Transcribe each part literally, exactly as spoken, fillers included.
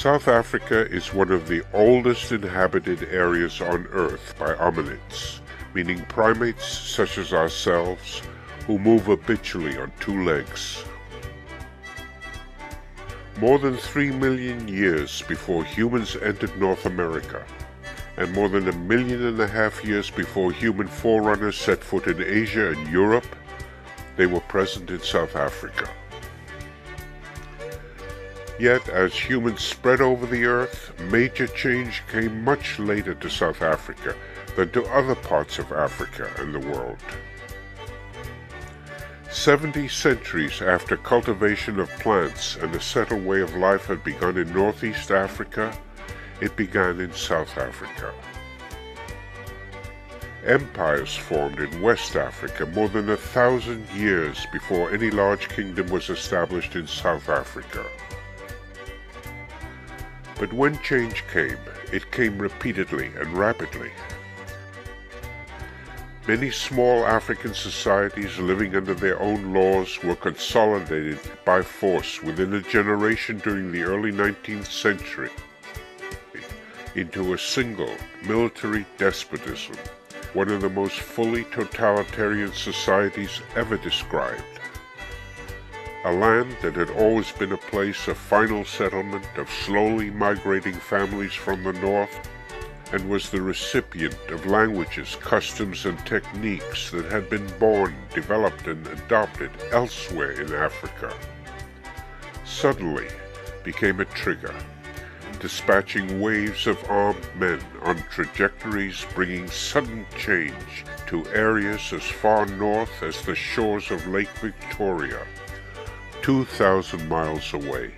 South Africa is one of the oldest inhabited areas on Earth by hominids, meaning primates such as ourselves, who move habitually on two legs. More than three million years before humans entered North America, and more than a million and a half years before human forerunners set foot in Asia and Europe, they were present in South Africa. Yet, as humans spread over the earth, major change came much later to South Africa than to other parts of Africa and the world. Seventy centuries after cultivation of plants and a settled way of life had begun in Northeast Africa, it began in South Africa. Empires formed in West Africa more than a thousand years before any large kingdom was established in South Africa. But when change came, it came repeatedly and rapidly. Many small African societies living under their own laws were consolidated by force within a generation during the early nineteenth century into a single military despotism, one of the most fully totalitarian societies ever described. A land that had always been a place of final settlement of slowly migrating families from the north, and was the recipient of languages, customs, and techniques that had been born, developed, and adopted elsewhere in Africa, suddenly became a trigger, dispatching waves of armed men on trajectories bringing sudden change to areas as far north as the shores of Lake Victoria, two thousand miles away.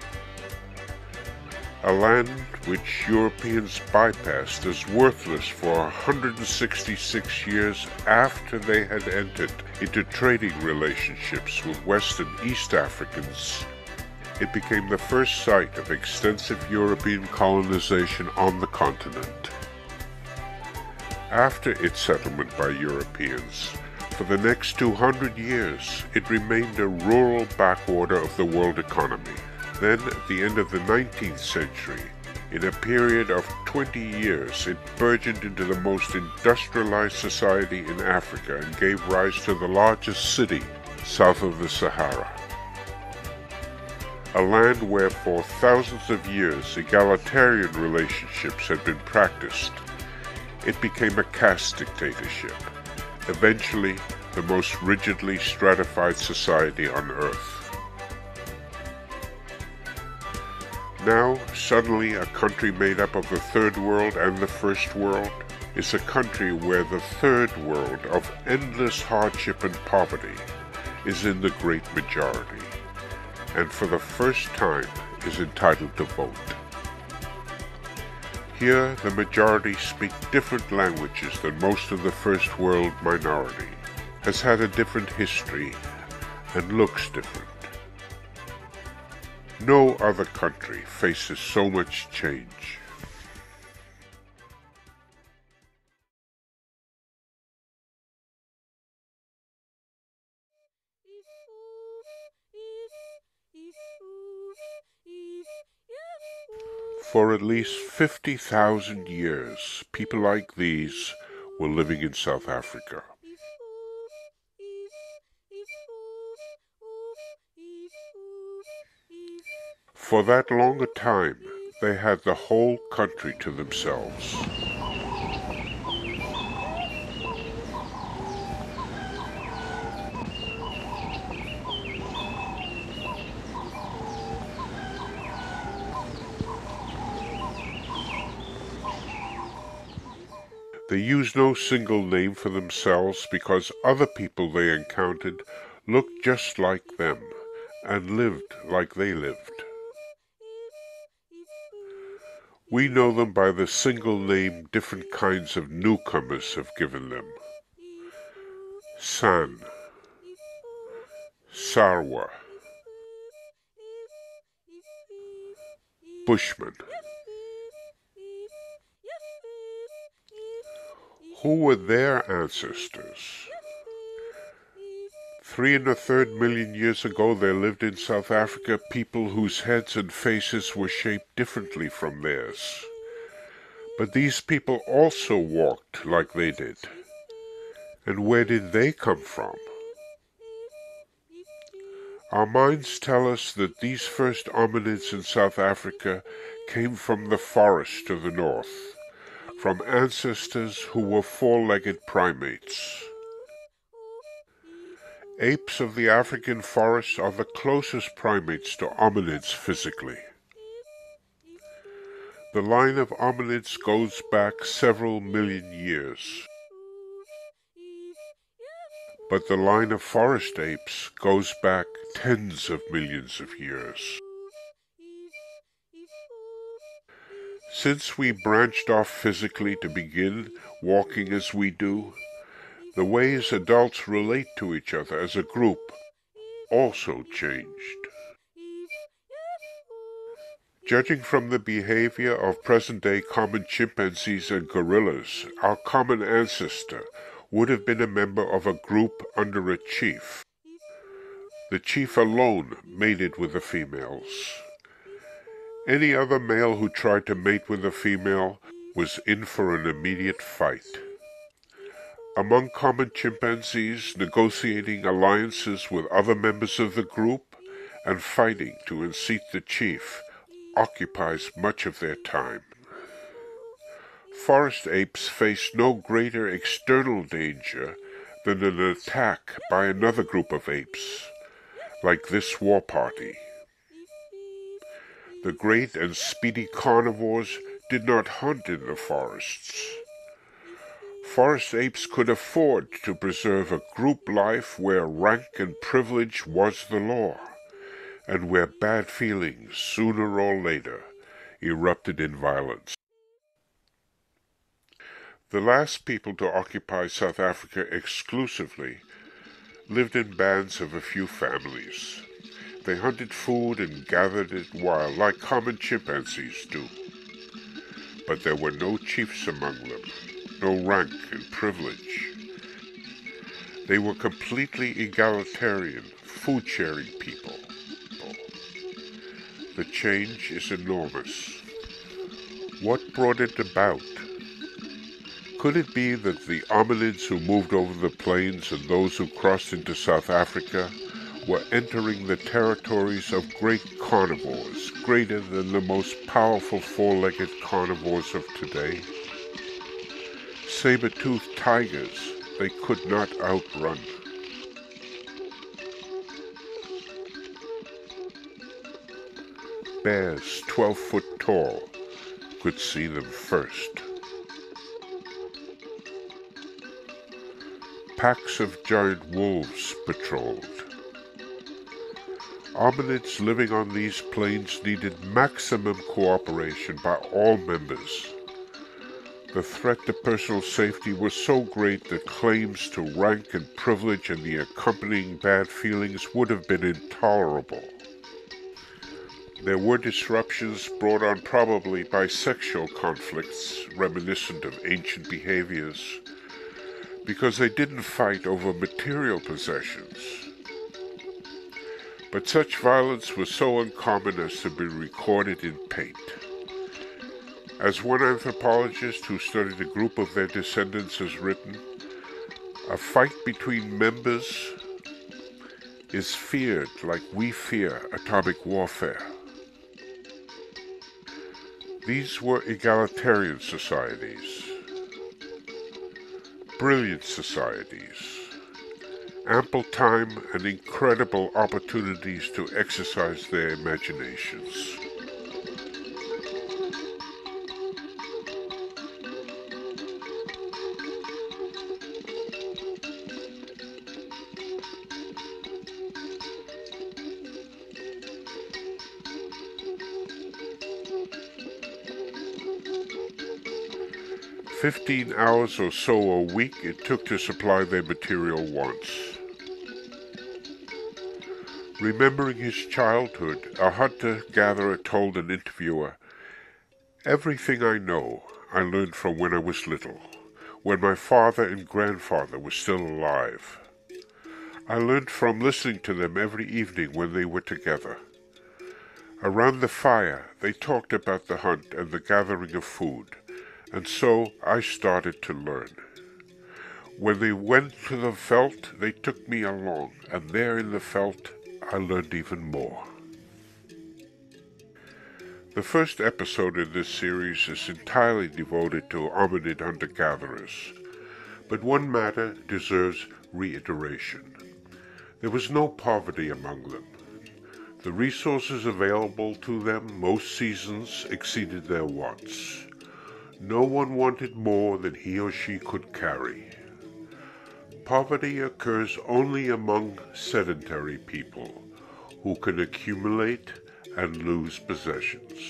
A land which Europeans bypassed as worthless for one hundred sixty-six years after they had entered into trading relationships with West and East Africans, it became the first site of extensive European colonization on the continent. After its settlement by Europeans, for the next two hundred years, it remained a rural backwater of the world economy. Then, at the end of the nineteenth century, in a period of twenty years, it burgeoned into the most industrialized society in Africa and gave rise to the largest city south of the Sahara. A land where for thousands of years egalitarian relationships had been practiced, it became a caste dictatorship. Eventually, the most rigidly stratified society on Earth. Now, suddenly, a country made up of the Third World and the First World is a country where the Third World of endless hardship and poverty is in the great majority, and for the first time is entitled to vote. Here, the majority speak different languages than most of the First World minority, has had a different history, and looks different. No other country faces so much change. For at least fifty thousand years, people like these were living in South Africa. For that long a time, they had the whole country to themselves. They used no single name for themselves because other people they encountered looked just like them and lived like they lived. We know them by the single name different kinds of newcomers have given them. San, Sarwa, Bushman. Who were their ancestors? Three and a third million years ago there lived in South Africa people whose heads and faces were shaped differently from theirs. But these people also walked like they did. And where did they come from? Our minds tell us that these first hominids in South Africa came from the forest to the north, from ancestors who were four-legged primates. Apes of the African forest are the closest primates to hominids physically. The line of hominids goes back several million years. But the line of forest apes goes back tens of millions of years. Since we branched off physically to begin walking as we do, the ways adults relate to each other as a group also changed. Judging from the behavior of present-day common chimpanzees and gorillas, our common ancestor would have been a member of a group under a chief. The chief alone mated with the females. Any other male who tried to mate with a female was in for an immediate fight. Among common chimpanzees, negotiating alliances with other members of the group and fighting to unseat the chief occupies much of their time. Forest apes face no greater external danger than an attack by another group of apes, like this war party. The great and speedy carnivores did not hunt in the forests. Forest apes could afford to preserve a group life where rank and privilege was the law, and where bad feelings, sooner or later, erupted in violence. The last people to occupy South Africa exclusively lived in bands of a few families. They hunted food and gathered it wild, like common chimpanzees do. But there were no chiefs among them. No rank and privilege. They were completely egalitarian, food-sharing people. The change is enormous. What brought it about? Could it be that the hominids who moved over the plains and those who crossed into South Africa were entering the territories of great carnivores, greater than the most powerful four-legged carnivores of today? Saber-toothed tigers they could not outrun. Bears twelve foot tall could see them first. Packs of giant wolves patrolled. Hominids living on these plains needed maximum cooperation by all members. The threat to personal safety was so great that claims to rank and privilege and the accompanying bad feelings would have been intolerable. There were disruptions brought on probably by sexual conflicts reminiscent of ancient behaviors, because they didn't fight over material possessions. But such violence was so uncommon as to be recorded in paint. As one anthropologist who studied a group of their descendants has written, a fight between members is feared like we fear atomic warfare. These were egalitarian societies, brilliant societies, ample time and incredible opportunities to exercise their imaginations. Fifteen hours or so a week it took to supply their material wants. Remembering his childhood, a hunter-gatherer told an interviewer, "Everything I know I learned from when I was little, when my father and grandfather were still alive. I learned from listening to them every evening when they were together. Around the fire, they talked about the hunt and the gathering of food, and so I started to learn. When they went to the veld, they took me along, and there in the veld, I learned even more. The first episode in this series is entirely devoted to hominid hunter-gatherers, but one matter deserves reiteration. There was no poverty among them. The resources available to them most seasons exceeded their wants. No one wanted more than he or she could carry. Poverty occurs only among sedentary people, who can accumulate and lose possessions.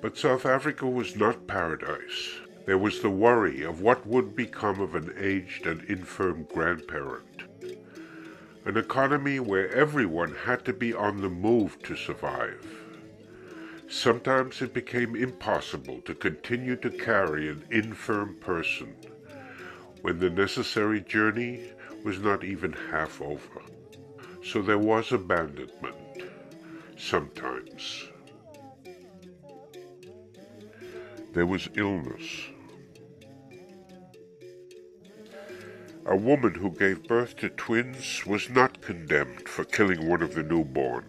But South Africa was not paradise. There was the worry of what would become of an aged and infirm grandparent. An economy where everyone had to be on the move to survive. Sometimes it became impossible to continue to carry an infirm person, when the necessary journey was not even half over. So there was abandonment, sometimes. There was illness. A woman who gave birth to twins was not condemned for killing one of the newborn.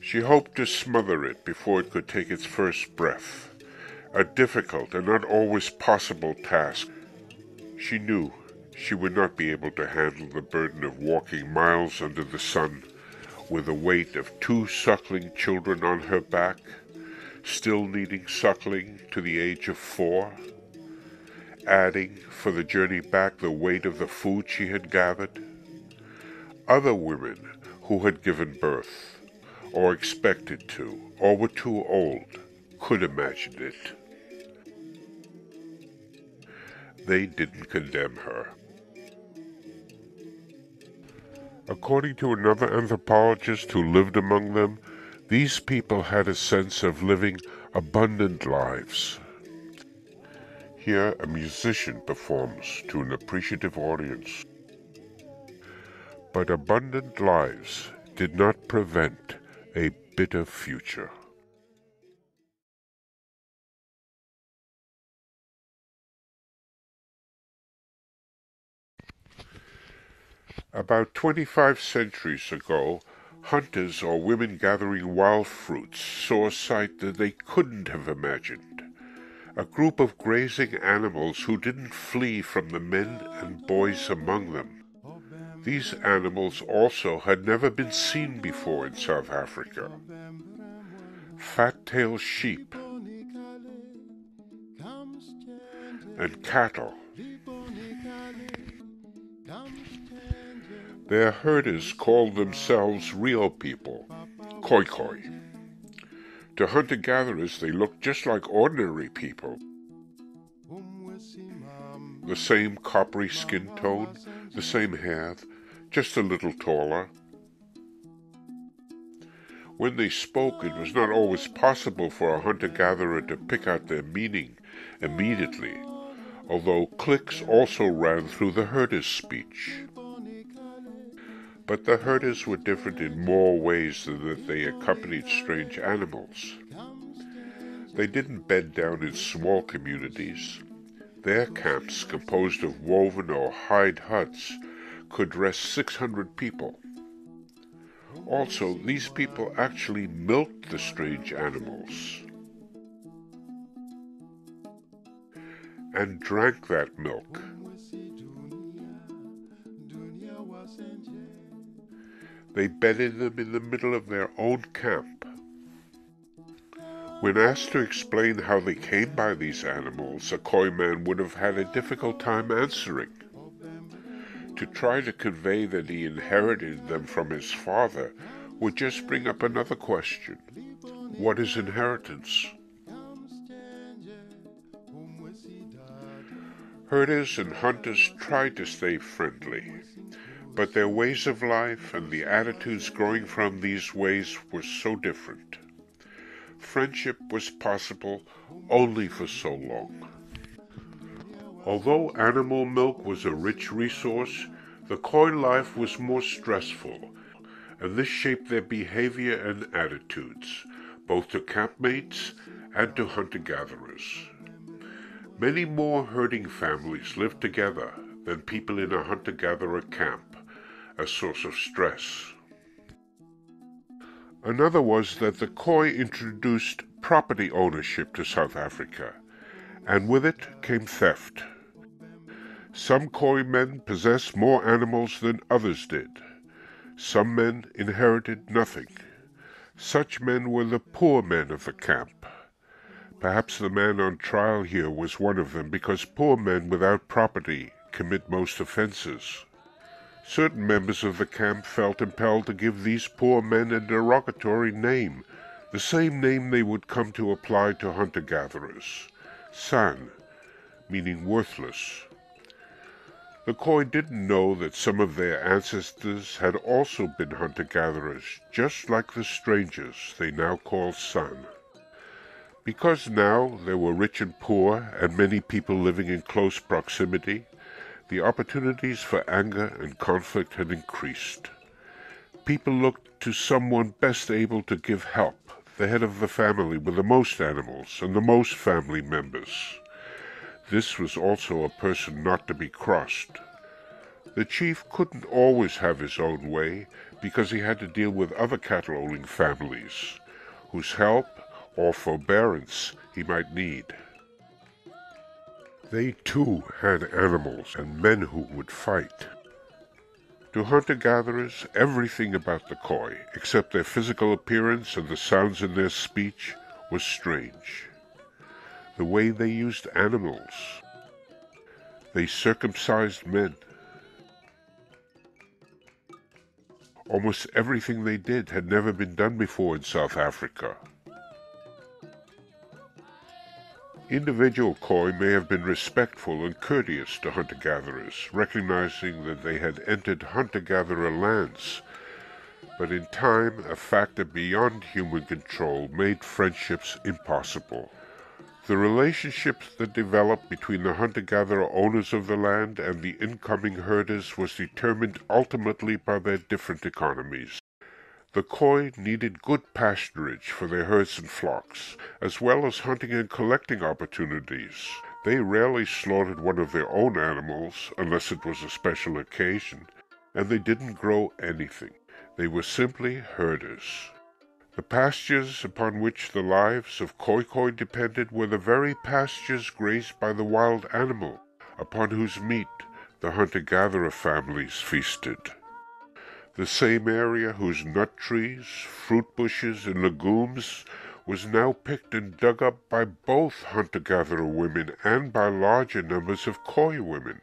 She hoped to smother it before it could take its first breath. A difficult and not always possible task. She knew she would not be able to handle the burden of walking miles under the sun with the weight of two suckling children on her back, still needing suckling to the age of four, adding for the journey back the weight of the food she had gathered. Other women who had given birth, or expected to, or were too old, could imagine it. They didn't condemn her. According to another anthropologist who lived among them, these people had a sense of living abundant lives. Here, a musician performs to an appreciative audience. But abundant lives did not prevent a bitter future. About twenty-five centuries ago, hunters or women gathering wild fruits saw a sight that they couldn't have imagined. A group of grazing animals who didn't flee from the men and boys among them. These animals also had never been seen before in South Africa. Fat-tailed sheep and cattle. Their herders called themselves real people, Khoikhoi. To hunter-gatherers, they looked just like ordinary people. The same coppery skin tone, the same hair, just a little taller. When they spoke, it was not always possible for a hunter-gatherer to pick out their meaning immediately, although clicks also ran through the herders' speech. But the herders were different in more ways than that they accompanied strange animals. They didn't bed down in small communities. Their camps, composed of woven or hide huts, could rest six hundred people. Also, these people actually milked the strange animals and drank that milk. They bedded them in the middle of their own camp. When asked to explain how they came by these animals, a Khoi man would have had a difficult time answering. To try to convey that he inherited them from his father would just bring up another question. What is inheritance? Herders and hunters tried to stay friendly. But their ways of life and the attitudes growing from these ways were so different. Friendship was possible only for so long. Although animal milk was a rich resource, The Khoi life was more stressful, and this shaped their behavior and attitudes, both to campmates and to hunter-gatherers. Many more herding families lived together than people in a hunter-gatherer camp, a source of stress. Another was that the Khoi introduced property ownership to South Africa, and with it came theft. Some Khoi men possessed more animals than others did. Some men inherited nothing. Such men were the poor men of the camp. Perhaps the man on trial here was one of them, because poor men without property commit most offenses. Certain members of the camp felt impelled to give these poor men a derogatory name, the same name they would come to apply to hunter-gatherers, San, meaning worthless. The Khoi didn't know that some of their ancestors had also been hunter-gatherers, just like the strangers they now call San. Because now there were rich and poor, and many people living in close proximity, the opportunities for anger and conflict had increased. People looked to someone best able to give help, the head of the family with the most animals and the most family members. This was also a person not to be crossed. The chief couldn't always have his own way, because he had to deal with other cattle-owning families, whose help or forbearance he might need. They too had animals and men who would fight. To hunter-gatherers, everything about the Khoi, except their physical appearance and the sounds in their speech, was strange. The way they used animals. They circumcised men. Almost everything they did had never been done before in South Africa. Individual Khoi may have been respectful and courteous to hunter-gatherers, recognizing that they had entered hunter-gatherer lands, but in time a factor beyond human control made friendships impossible. The relationships that developed between the hunter-gatherer owners of the land and the incoming herders was determined ultimately by their different economies. The Khoi needed good pasturage for their herds and flocks, as well as hunting and collecting opportunities. They rarely slaughtered one of their own animals, unless it was a special occasion, and they didn't grow anything. They were simply herders. The pastures upon which the lives of Khoikhoi depended were the very pastures grazed by the wild animal, upon whose meat the hunter-gatherer families feasted. The same area whose nut trees, fruit bushes, and legumes was now picked and dug up by both hunter-gatherer women and by larger numbers of Khoi women.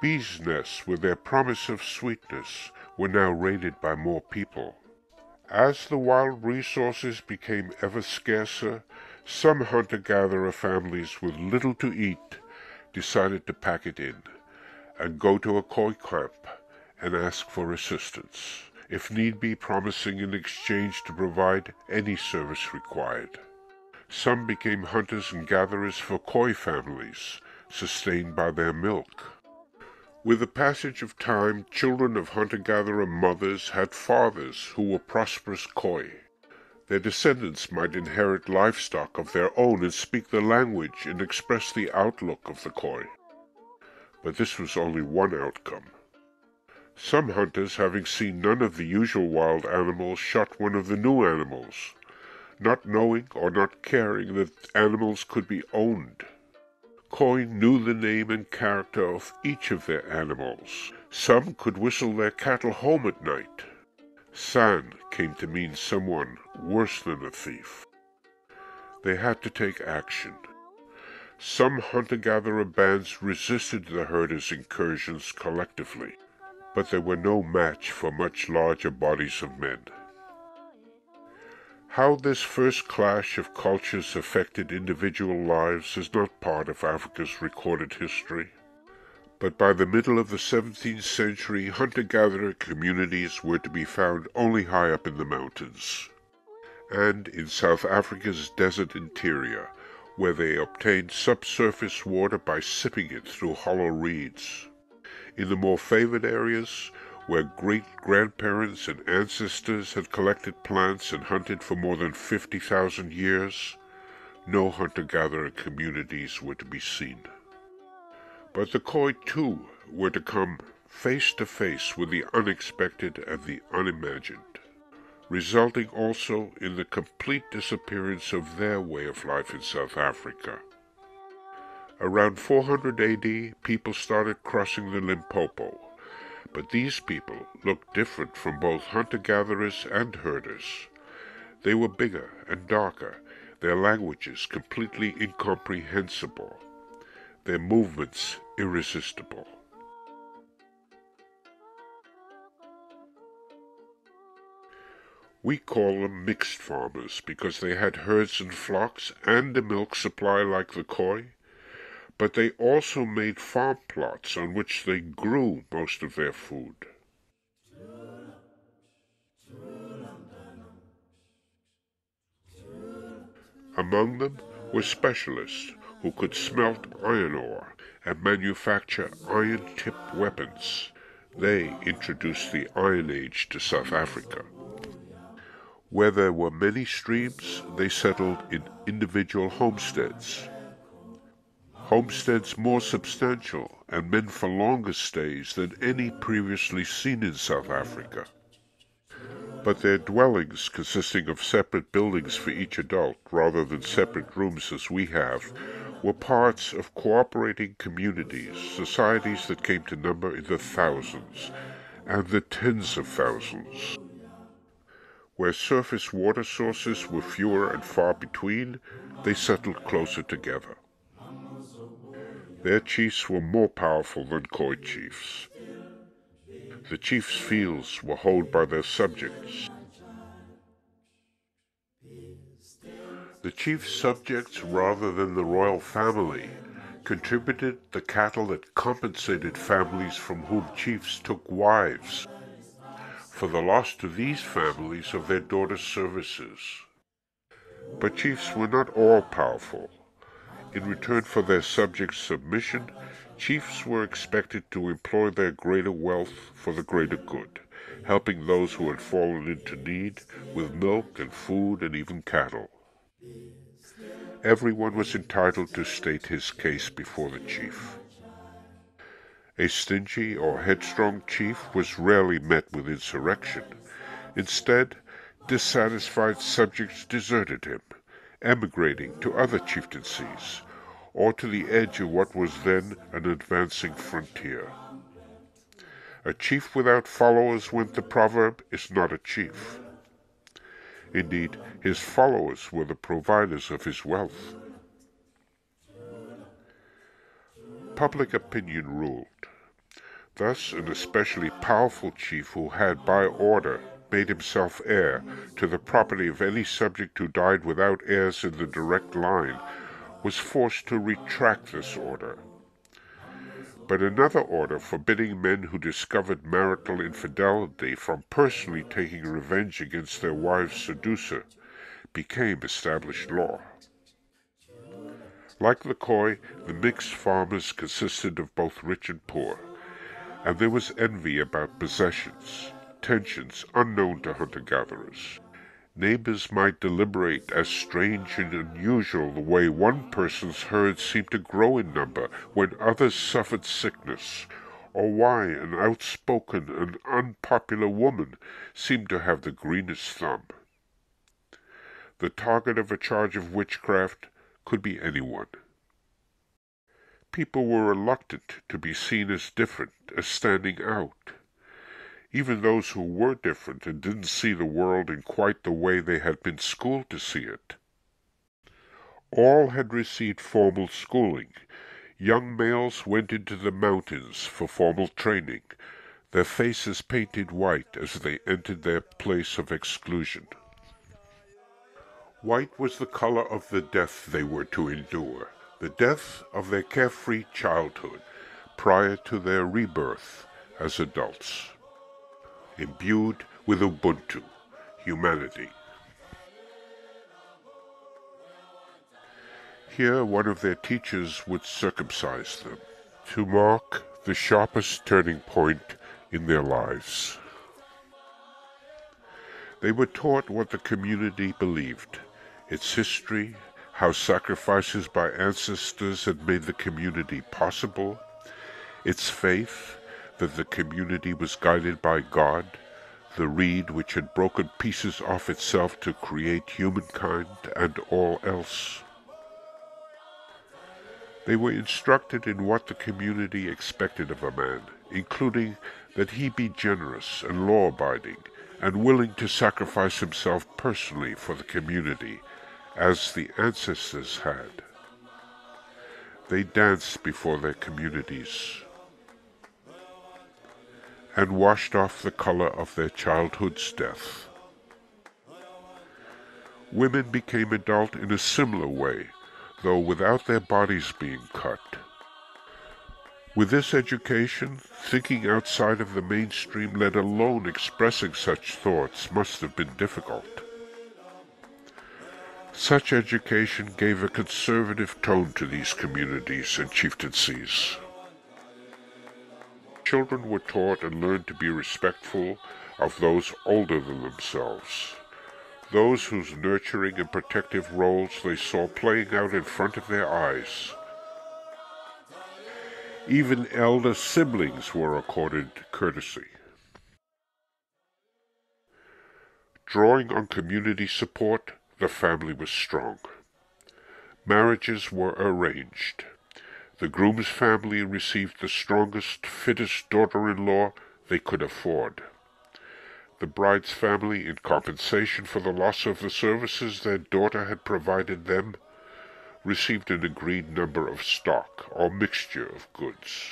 Bees' nests, with their promise of sweetness, were now raided by more people. As the wild resources became ever scarcer, some hunter-gatherer families with little to eat decided to pack it in and go to a Khoi camp and ask for assistance, if need be, promising in exchange to provide any service required. Some became hunters and gatherers for Khoi families, sustained by their milk. With the passage of time, children of hunter-gatherer mothers had fathers who were prosperous Khoi. Their descendants might inherit livestock of their own and speak the language and express the outlook of the Khoi. But this was only one outcome. Some hunters, having seen none of the usual wild animals, shot one of the new animals, not knowing or not caring that animals could be owned. Khoi knew the name and character of each of their animals. Some could whistle their cattle home at night. San came to mean someone worse than a thief. They had to take action. Some hunter-gatherer bands resisted the herders' incursions collectively, but they were no match for much larger bodies of men. How this first clash of cultures affected individual lives is not part of Africa's recorded history, but by the middle of the seventeenth century, hunter-gatherer communities were to be found only high up in the mountains, and in South Africa's desert interior, where they obtained subsurface water by sipping it through hollow reeds. In the more favored areas, where great-grandparents and ancestors had collected plants and hunted for more than fifty thousand years, no hunter-gatherer communities were to be seen. But the Khoi, too, were to come face to face with the unexpected and the unimagined, resulting also in the complete disappearance of their way of life in South Africa. Around four hundred A D, people started crossing the Limpopo, but these people looked different from both hunter-gatherers and herders. They were bigger and darker, their languages completely incomprehensible, their movements irresistible. We call them mixed farmers because they had herds and flocks and a milk supply like the Khoi, but they also made farm plots on which they grew most of their food. Among them were specialists who could smelt iron ore and manufacture iron-tipped weapons. They introduced the Iron Age to South Africa. Where there were many streams, they settled in individual homesteads. Homesteads more substantial and meant for longer stays than any previously seen in South Africa. But their dwellings, consisting of separate buildings for each adult rather than separate rooms as we have, were parts of cooperating communities, societies that came to number in the thousands and the tens of thousands. Where surface water sources were fewer and far between, they settled closer together. Their chiefs were more powerful than Khoi chiefs. The chiefs' fields were hoed by their subjects. The chief's subjects, rather than the royal family, contributed the cattle that compensated families from whom chiefs took wives for the loss to these families of their daughters' services. But chiefs were not all-powerful. In return for their subjects' submission, chiefs were expected to employ their greater wealth for the greater good, helping those who had fallen into need with milk and food and even cattle. Everyone was entitled to state his case before the chief. A stingy or headstrong chief was rarely met with insurrection. Instead, dissatisfied subjects deserted him, emigrating to other chieftaincies, or to the edge of what was then an advancing frontier. A chief without followers, went the proverb, is not a chief. Indeed, his followers were the providers of his wealth. Public opinion ruled. Thus, an especially powerful chief who had, by order, made himself heir to the property of any subject who died without heirs in the direct line, was forced to retract this order. But another order forbidding men who discovered marital infidelity from personally taking revenge against their wife's seducer became established law. Like the Khoi, the mixed farmers consisted of both rich and poor, and there was envy about possessions, tensions unknown to hunter-gatherers. Neighbors might deliberate as strange and unusual the way one person's herd seemed to grow in number when others suffered sickness, or why an outspoken and unpopular woman seemed to have the greenest thumb. The target of a charge of witchcraft could be anyone. People were reluctant to be seen as different, as standing out. Even those who were different and didn't see the world in quite the way they had been schooled to see it. All had received formal schooling. Young males went into the mountains for formal training, their faces painted white as they entered their place of exclusion. White was the color of the death they were to endure, the death of their carefree childhood, prior to their rebirth as adults, imbued with Ubuntu, humanity. Here one of their teachers would circumcise them, to mark the sharpest turning point in their lives. They were taught what the community believed, its history, how sacrifices by ancestors had made the community possible, its faith that the community was guided by God, the reed which had broken pieces off itself to create humankind and all else. They were instructed in what the community expected of a man, including that he be generous and law-abiding, and willing to sacrifice himself personally for the community, as the ancestors had. They danced before their communities, and washed off the color of their childhood's death. Women became adult in a similar way, though without their bodies being cut. With this education, thinking outside of the mainstream, let alone expressing such thoughts, must have been difficult. Such education gave a conservative tone to these communities and chieftaincies. Children were taught and learned to be respectful of those older than themselves, those whose nurturing and protective roles they saw playing out in front of their eyes. Even elder siblings were accorded courtesy. Drawing on community support, the family was strong. Marriages were arranged. The groom's family received the strongest, fittest daughter-in-law they could afford. The bride's family, in compensation for the loss of the services their daughter had provided them, received an agreed number of stock, or mixture of goods.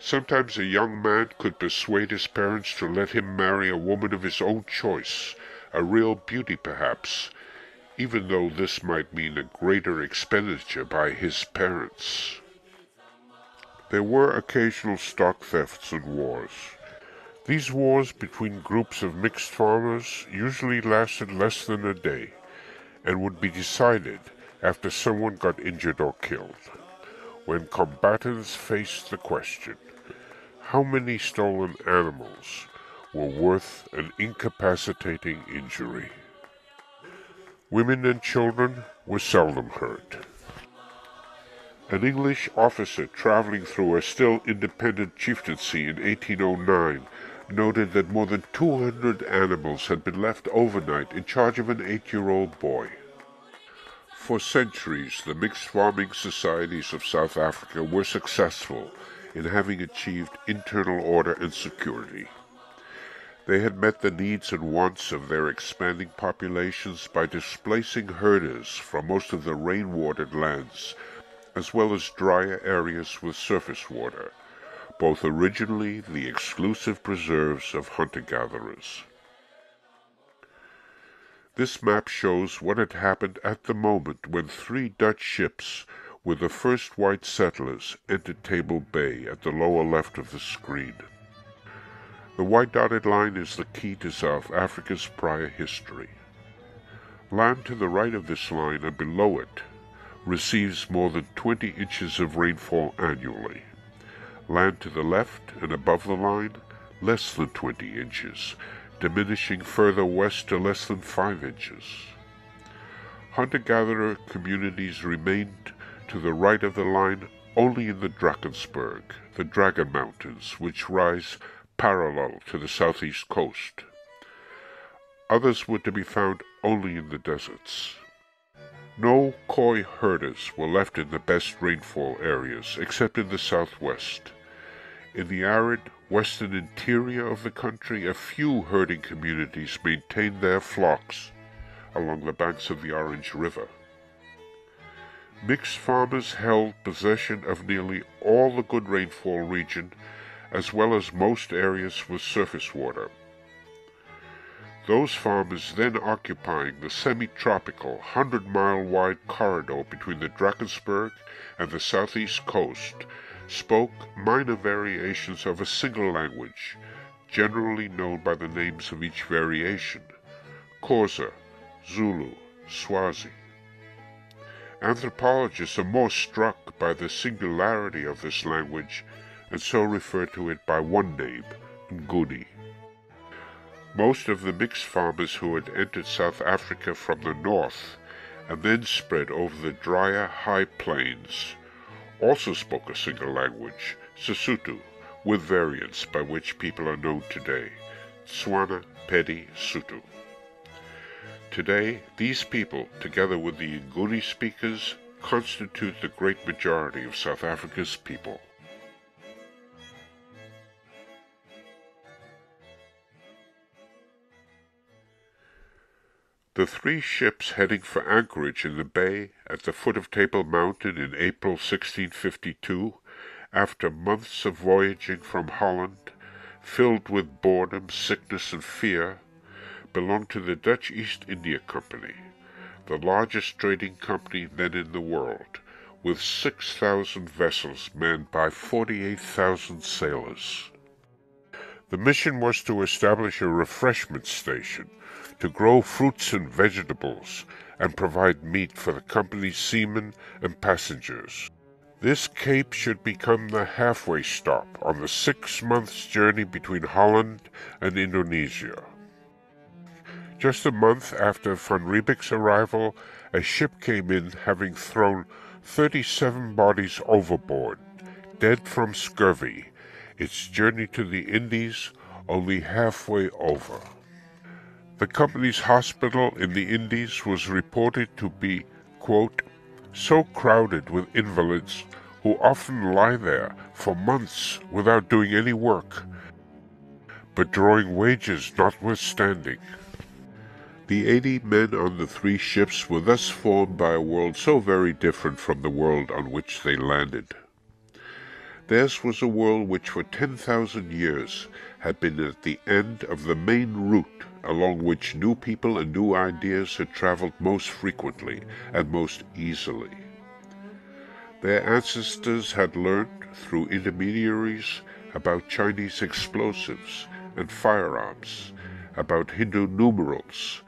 Sometimes a young man could persuade his parents to let him marry a woman of his own choice, a real beauty perhaps, even though this might mean a greater expenditure by his parents. There were occasional stock thefts and wars. These wars between groups of mixed farmers usually lasted less than a day, and would be decided after someone got injured or killed, when combatants faced the question, how many stolen animals were worth an incapacitating injury? Women and children were seldom hurt. An English officer traveling through a still independent chieftaincy in eighteen oh nine noted that more than two hundred animals had been left overnight in charge of an eight-year-old boy. For centuries, the mixed farming societies of South Africa were successful in having achieved internal order and security. They had met the needs and wants of their expanding populations by displacing herders from most of the rain-watered lands, as well as drier areas with surface water, both originally the exclusive preserves of hunter-gatherers. This map shows what had happened at the moment when three Dutch ships with the first white settlers entered Table Bay at the lower left of the screen. The white dotted line is the key to South Africa's prior history. Land to the right of this line and below it receives more than twenty inches of rainfall annually. Land to the left and above the line, less than twenty inches, diminishing further west to less than five inches. Hunter-gatherer communities remained to the right of the line only in the Drakensberg, the Dragon Mountains, which rise parallel to the southeast coast. Others were to be found only in the deserts. No Khoi herders were left in the best rainfall areas, except in the southwest. In the arid western interior of the country, a few herding communities maintained their flocks along the banks of the Orange River. Mixed farmers held possession of nearly all the good rainfall region, as well as most areas with surface water. Those farmers then occupying the semi-tropical, hundred-mile-wide corridor between the Drakensberg and the southeast coast spoke minor variations of a single language, generally known by the names of each variation: Xhosa, Zulu, Swazi. Anthropologists are more struck by the singularity of this language and so refer to it by one name, Nguni. Most of the mixed farmers who had entered South Africa from the north and then spread over the drier high plains also spoke a single language, Sesotho, with variants by which people are known today, Tswana, Pedi, Sotho. Today, these people, together with the Nguni speakers, constitute the great majority of South Africa's people. The three ships heading for anchorage in the bay at the foot of Table Mountain in April sixteen fifty-two, after months of voyaging from Holland, filled with boredom, sickness, and fear, belonged to the Dutch East India Company, the largest trading company then in the world, with six thousand vessels manned by forty-eight thousand sailors. The mission was to establish a refreshment station, to grow fruits and vegetables, and provide meat for the company's seamen and passengers. This cape should become the halfway stop on the six months' journey between Holland and Indonesia. Just a month after Van Riebeeck's arrival, a ship came in having thrown thirty-seven bodies overboard, dead from scurvy, its journey to the Indies only halfway over. The company's hospital in the Indies was reported to be, quote, so crowded with invalids who often lie there for months without doing any work, but drawing wages notwithstanding. The eighty men on the three ships were thus formed by a world so very different from the world on which they landed. Theirs was a world which for ten thousand years had been at the end of the main route along which new people and new ideas had travelled most frequently and most easily. Their ancestors had learnt, through intermediaries, about Chinese explosives and firearms, about Hindu numerals,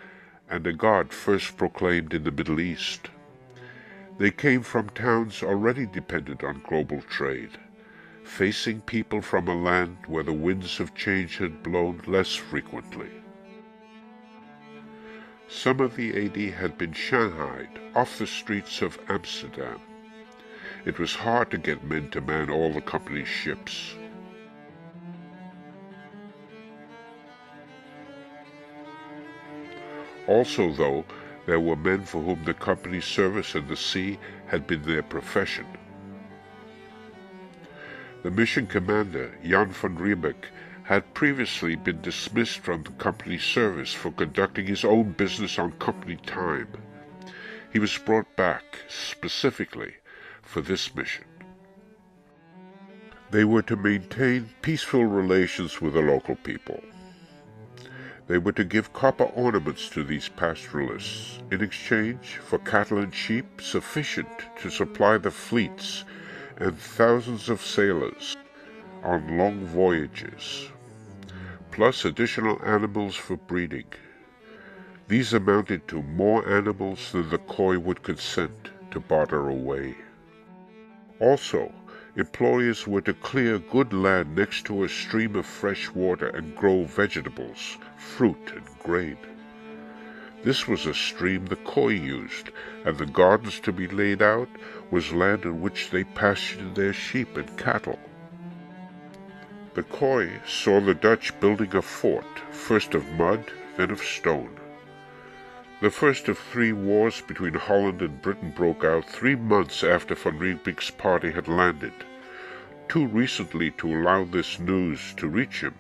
and a god first proclaimed in the Middle East. They came from towns already dependent on global trade, facing people from a land where the winds of change had blown less frequently. Some of the eighty had been shanghaied off the streets of Amsterdam. It was hard to get men to man all the company's ships. Also, though, there were men for whom the company's service and the sea had been their profession. The mission commander, Jan van Riebeeck, had previously been dismissed from the company's service for conducting his own business on company time. He was brought back, specifically, for this mission. They were to maintain peaceful relations with the local people. They were to give copper ornaments to these pastoralists in exchange for cattle and sheep sufficient to supply the fleets and thousands of sailors on long voyages, plus additional animals for breeding. These amounted to more animals than the Khoi would consent to barter away. Also, employers were to clear good land next to a stream of fresh water and grow vegetables, fruit, and grain. This was a stream the Khoi used, and the gardens to be laid out was land in which they pastured their sheep and cattle. The Khoi saw the Dutch building a fort, first of mud, then of stone. The first of three wars between Holland and Britain broke out three months after Van Riebeeck's party had landed, too recently to allow this news to reach him,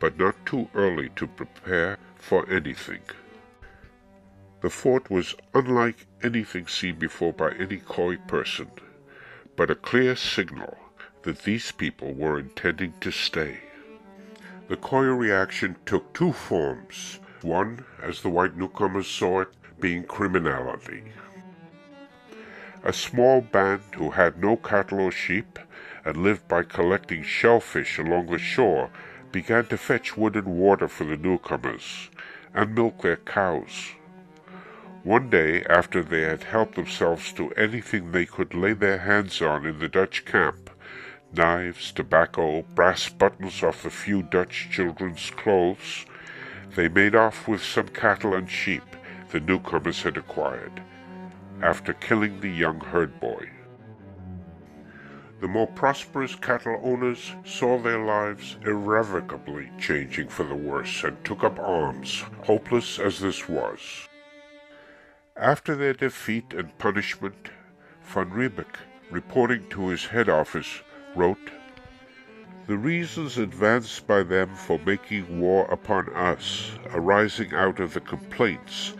but not too early to prepare for anything. The fort was unlike anything seen before by any Khoi person, but a clear signal that these people were intending to stay. The Khoi reaction took two forms. One, as the white newcomers saw it, being criminality. A small band who had no cattle or sheep, and lived by collecting shellfish along the shore, began to fetch wood and water for the newcomers, and milk their cows. One day, after they had helped themselves to anything they could lay their hands on in the Dutch camp—knives, tobacco, brass buttons off the few Dutch children's clothes—they made off with some cattle and sheep the newcomers had acquired, after killing the young herd boy. The more prosperous cattle owners saw their lives irrevocably changing for the worse and took up arms, hopeless as this was. After their defeat and punishment, Van Riebeeck, reporting to his head office, wrote, "The reasons advanced by them for making war upon us, arising out of the complaints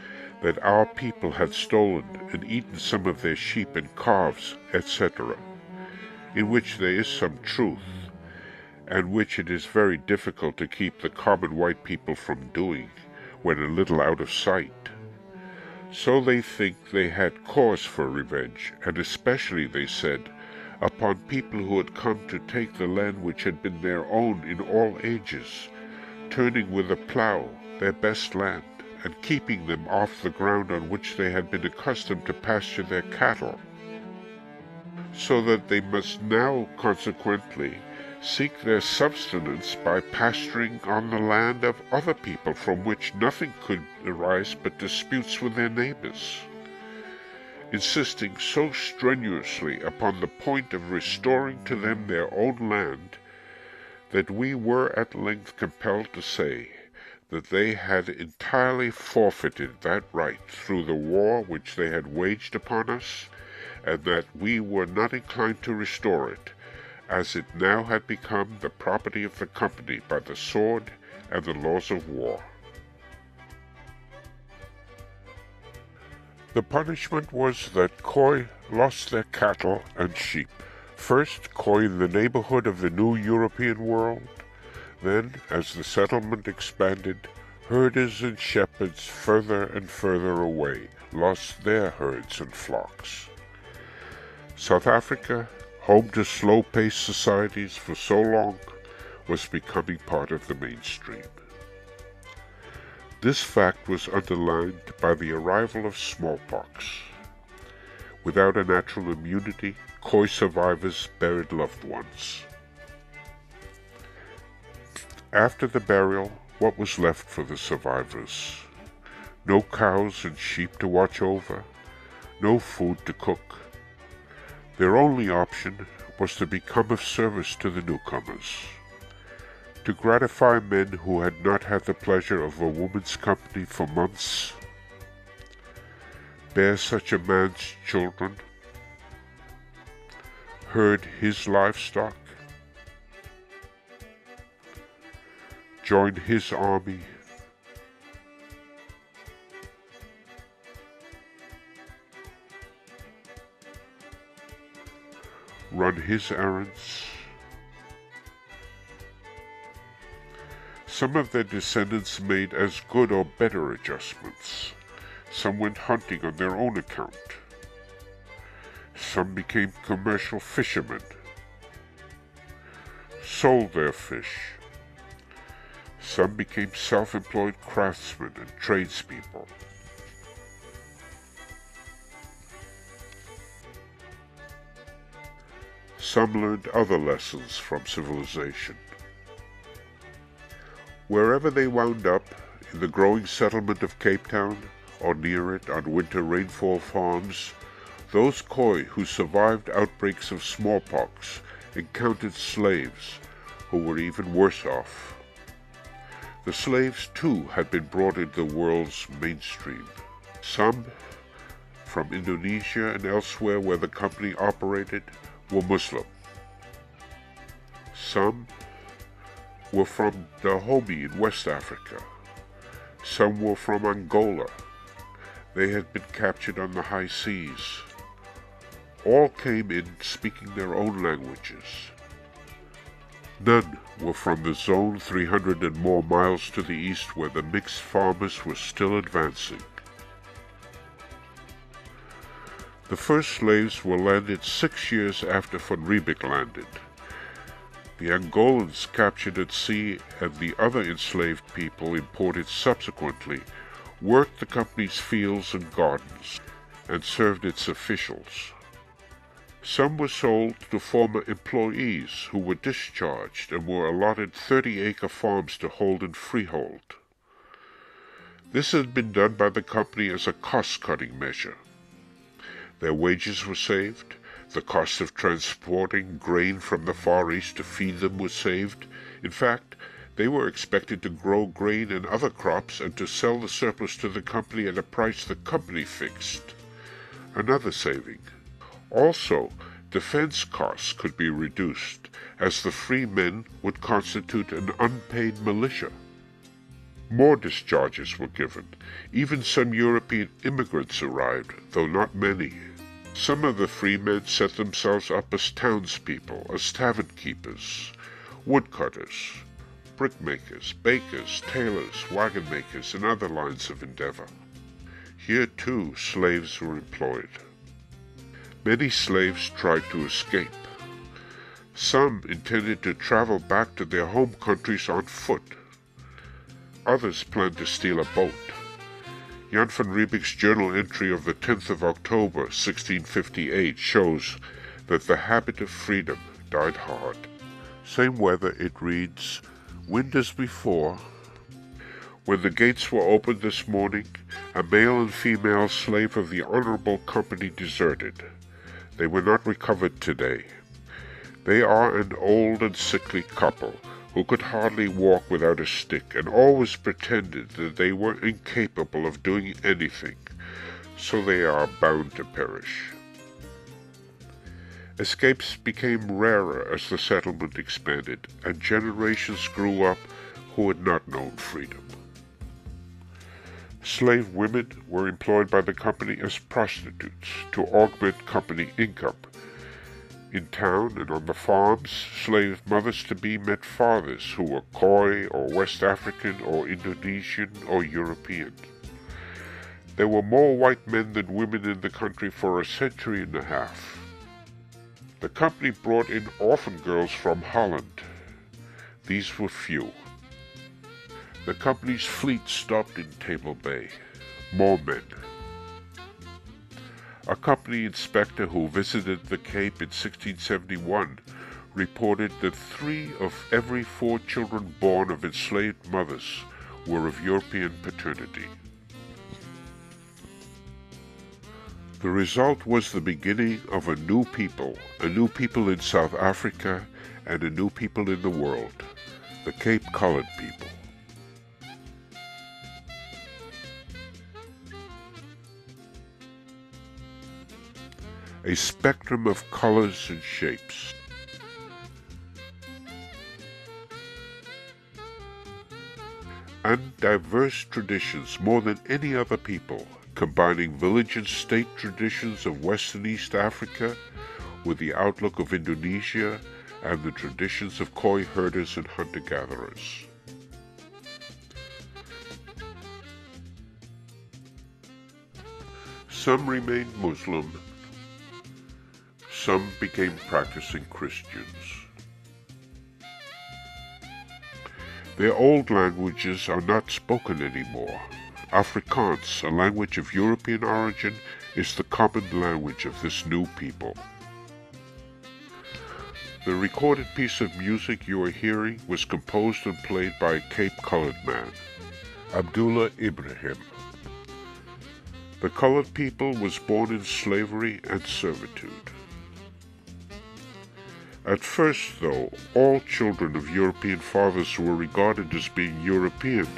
that our people had stolen and eaten some of their sheep and calves, et cetera, in which there is some truth, and which it is very difficult to keep the common white people from doing, when a little out of sight. So they think they had cause for revenge, and especially, they said, upon people who had come to take the land which had been their own in all ages, turning with a plough their best land, and keeping them off the ground on which they had been accustomed to pasture their cattle, so that they must now, consequently, seek their subsistence by pasturing on the land of other people, from which nothing could arise but disputes with their neighbors. Insisting so strenuously upon the point of restoring to them their own land, that we were at length compelled to say that they had entirely forfeited that right through the war which they had waged upon us, and that we were not inclined to restore it, as it now had become the property of the company by the sword and the laws of war." The punishment was that Khoi lost their cattle and sheep. First, Khoi in the neighborhood of the new European world. Then, as the settlement expanded, herders and shepherds further and further away lost their herds and flocks. South Africa, home to slow-paced societies for so long, was becoming part of the mainstream. This fact was underlined by the arrival of smallpox. Without a natural immunity, Khoi survivors buried loved ones. After the burial, what was left for the survivors? No cows and sheep to watch over, no food to cook. Their only option was to become of service to the newcomers. To gratify men who had not had the pleasure of a woman's company for months, bear such a man's children, herd his livestock, join his army, run his errands. Some of their descendants made as good or better adjustments. Some went hunting on their own account. Some became commercial fishermen, sold their fish. Some became self-employed craftsmen and tradespeople. Some learned other lessons from civilization. Wherever they wound up, in the growing settlement of Cape Town, or near it on winter rainfall farms, those Khoi who survived outbreaks of smallpox encountered slaves who were even worse off. The slaves, too, had been brought into the world's mainstream. Some, from Indonesia and elsewhere where the company operated, were Muslim. Some were from Dahomey in West Africa. Some were from Angola. They had been captured on the high seas. All came in speaking their own languages. None were from the zone three hundred and more miles to the east, where the mixed farmers were still advancing. The first slaves were landed six years after Van Riebeeck landed. The Angolans captured at sea and the other enslaved people imported subsequently worked the company's fields and gardens, and served its officials. Some were sold to former employees who were discharged and were allotted thirty-acre farms to hold in freehold. This had been done by the company as a cost-cutting measure. Their wages were saved, the cost of transporting grain from the Far East to feed them was saved. In fact, they were expected to grow grain and other crops and to sell the surplus to the company at a price the company fixed. Another saving. Also, defense costs could be reduced, as the free men would constitute an unpaid militia. More discharges were given. Even some European immigrants arrived, though not many. Some of the free men set themselves up as townspeople, as tavern-keepers, woodcutters, brickmakers, bakers, tailors, wagon-makers, and other lines of endeavor. Here, too, slaves were employed. Many slaves tried to escape. Some intended to travel back to their home countries on foot. Others planned to steal a boat. Jan van Riebeeck's journal entry of the tenth of October, sixteen fifty-eight shows that the habit of freedom died hard. Same weather, it reads, wind as before. When the gates were opened this morning, a male and female slave of the Honorable Company deserted. They were not recovered today. They are an old and sickly couple, who could hardly walk without a stick, and always pretended that they were incapable of doing anything, so they are bound to perish. Escapes became rarer as the settlement expanded, and generations grew up who had not known freedom. Slave women were employed by the company as prostitutes to augment company income. In town and on the farms, slave mothers-to-be met fathers who were Khoi or West African or Indonesian or European. There were more white men than women in the country for a century and a half. The company brought in orphan girls from Holland. These were few. The company's fleet stopped in Table Bay. More men. A company inspector who visited the Cape in sixteen seventy-one reported that three of every four children born of enslaved mothers were of European paternity. The result was the beginning of a new people, a new people in South Africa, and a new people in the world, the Cape Colored people. A spectrum of colors and shapes. And diverse traditions more than any other people, combining village and state traditions of West and East Africa with the outlook of Indonesia and the traditions of Khoi herders and hunter-gatherers. Some remained Muslim. Some became practicing Christians. Their old languages are not spoken anymore. Afrikaans, a language of European origin, is the common language of this new people. The recorded piece of music you are hearing was composed and played by a Cape Colored man, Abdullah Ibrahim. The colored people was born in slavery and servitude. At first, though, all children of European fathers were regarded as being European,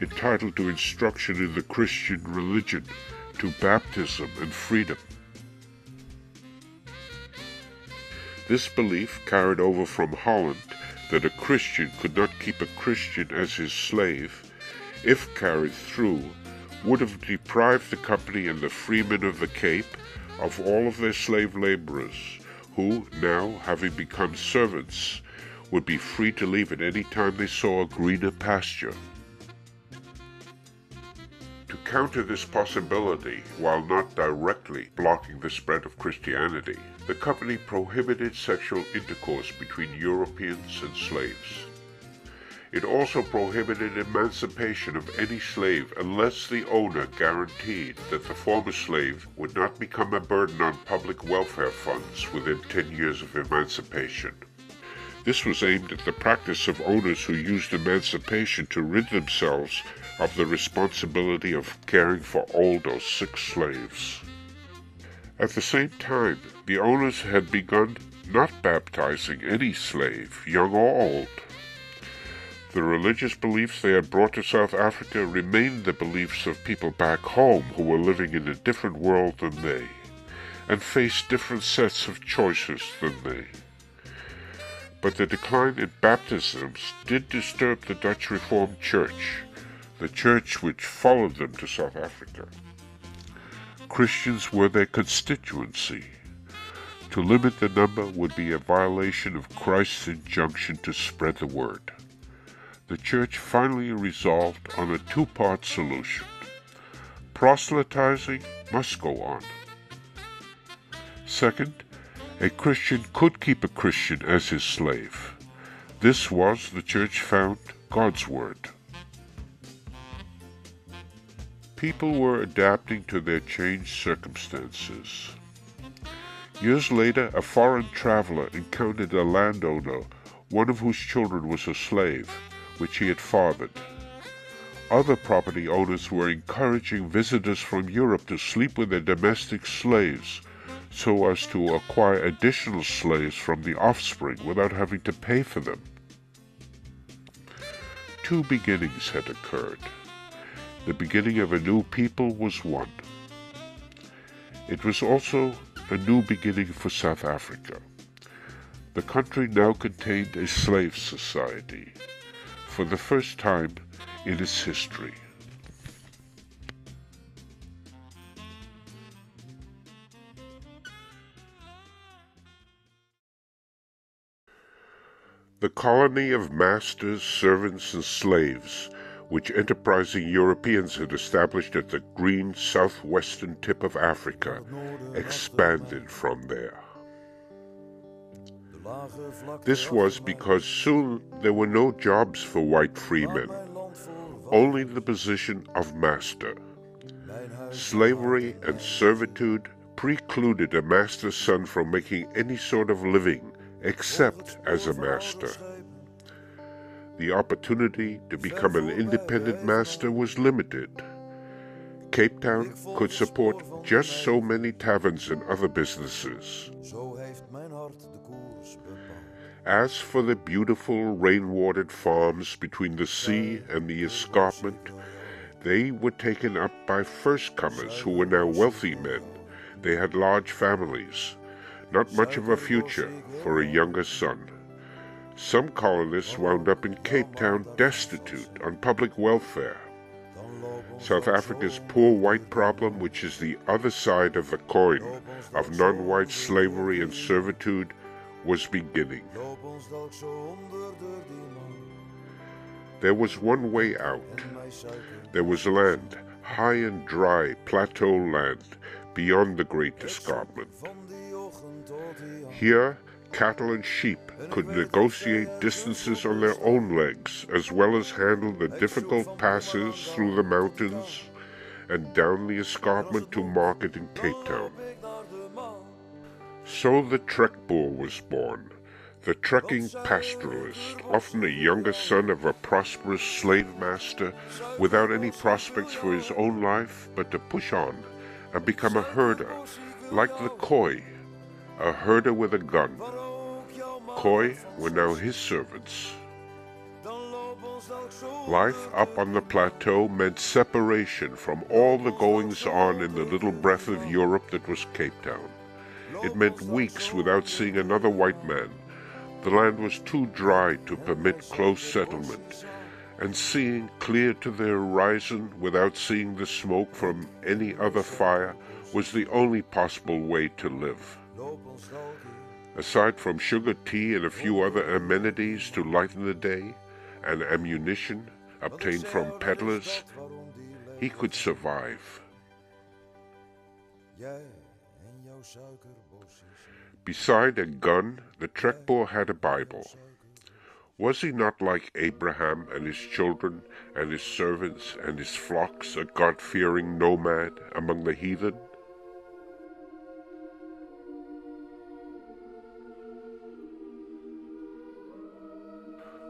entitled to instruction in the Christian religion, to baptism and freedom. This belief carried over from Holland that a Christian could not keep a Christian as his slave, if carried through, would have deprived the company and the freemen of the Cape of all of their slave laborers, who, now, having become servants, would be free to leave at any time they saw a greener pasture. To counter this possibility, while not directly blocking the spread of Christianity, the company prohibited sexual intercourse between Europeans and slaves. It also prohibited emancipation of any slave unless the owner guaranteed that the former slave would not become a burden on public welfare funds within ten years of emancipation. This was aimed at the practice of owners who used emancipation to rid themselves of the responsibility of caring for old or sick slaves. At the same time, the owners had begun not baptizing any slave, young or old. The religious beliefs they had brought to South Africa remained the beliefs of people back home who were living in a different world than they, and faced different sets of choices than they. But the decline in baptisms did disturb the Dutch Reformed Church, the church which followed them to South Africa. Christians were their constituency. To limit the number would be a violation of Christ's injunction to spread the word. The church finally resolved on a two-part solution. Proselytizing must go on. Second, a Christian could keep a Christian as his slave. This was, the church found, God's word. People were adapting to their changed circumstances. Years later, a foreign traveler encountered a landowner, one of whose children was a slave, which he had fathered. Other property owners were encouraging visitors from Europe to sleep with their domestic slaves so as to acquire additional slaves from the offspring without having to pay for them. Two beginnings had occurred. The beginning of a new people was one. It was also a new beginning for South Africa. The country now contained a slave society, for the first time in its history. The colony of masters, servants, and slaves, which enterprising Europeans had established at the green southwestern tip of Africa, expanded from there. This was because soon there were no jobs for white freemen, only the position of master. Slavery and servitude precluded a master's son from making any sort of living except as a master. The opportunity to become an independent master was limited. Cape Town could support just so many taverns and other businesses. As for the beautiful rain-watered farms between the sea and the escarpment, they were taken up by first-comers who were now wealthy men. They had large families, not much of a future for a younger son. Some colonists wound up in Cape Town destitute on public welfare. South Africa's poor white problem, which is the other side of the coin of non-white slavery and servitude, was beginning. There was one way out. There was land, high and dry plateau land beyond the great escarpment. Here, cattle and sheep could negotiate distances on their own legs, as well as handle the difficult passes through the mountains and down the escarpment to market in Cape Town. So the Trekboer was born, the trekking pastoralist, often a younger son of a prosperous slave master, without any prospects for his own life but to push on and become a herder, like the Khoi, a herder with a gun. Khoi were now his servants. Life up on the plateau meant separation from all the goings-on in the little breath of Europe that was Cape Town. It meant weeks without seeing another white man. The land was too dry to permit close settlement, and seeing clear to the horizon without seeing the smoke from any other fire was the only possible way to live. Aside from sugar, tea, and a few other amenities to lighten the day, and ammunition obtained from peddlers, he could survive. Beside a gun, the Trekboer had a Bible. Was he not like Abraham and his children and his servants and his flocks, a God-fearing nomad among the heathen?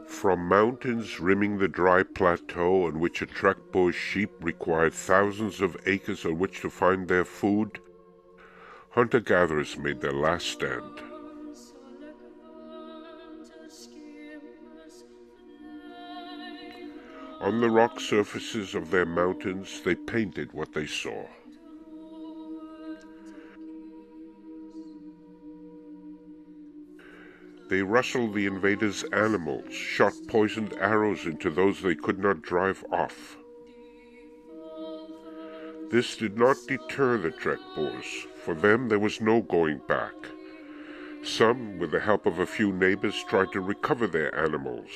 From mountains rimming the dry plateau on which a Trekboer sheep required thousands of acres on which to find their food, hunter-gatherers made their last stand. On the rock surfaces of their mountains, they painted what they saw. They rustled the invaders' animals, shot poisoned arrows into those they could not drive off. This did not deter the Trekboers. For them there was no going back. Some, with the help of a few neighbors, tried to recover their animals,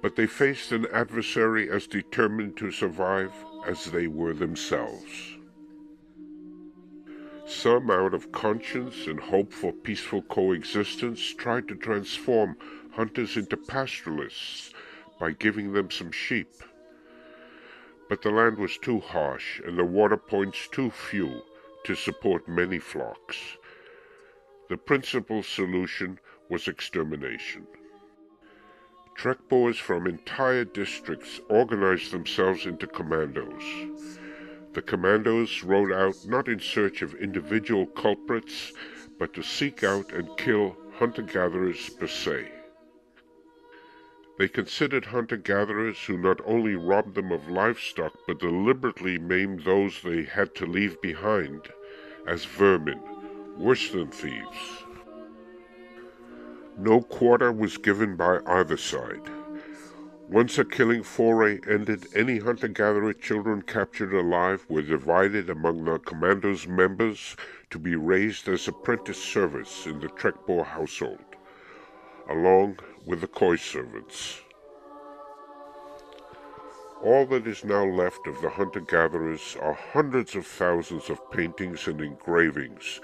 but they faced an adversary as determined to survive as they were themselves. Some, out of conscience and hope for peaceful coexistence, tried to transform hunters into pastoralists by giving them some sheep. But the land was too harsh and the water points too few to support many flocks. The principal solution was extermination. Trekboers from entire districts organized themselves into commandos. The commandos rode out not in search of individual culprits, but to seek out and kill hunter-gatherers per se. They considered hunter-gatherers who not only robbed them of livestock, but deliberately maimed those they had to leave behind as vermin, worse than thieves. No quarter was given by either side. Once a killing foray ended, any hunter-gatherer children captured alive were divided among the commando's members to be raised as apprentice servants in the Trekboer household, along with the Khoi servants. All that is now left of the hunter-gatherers are hundreds of thousands of paintings and engravings,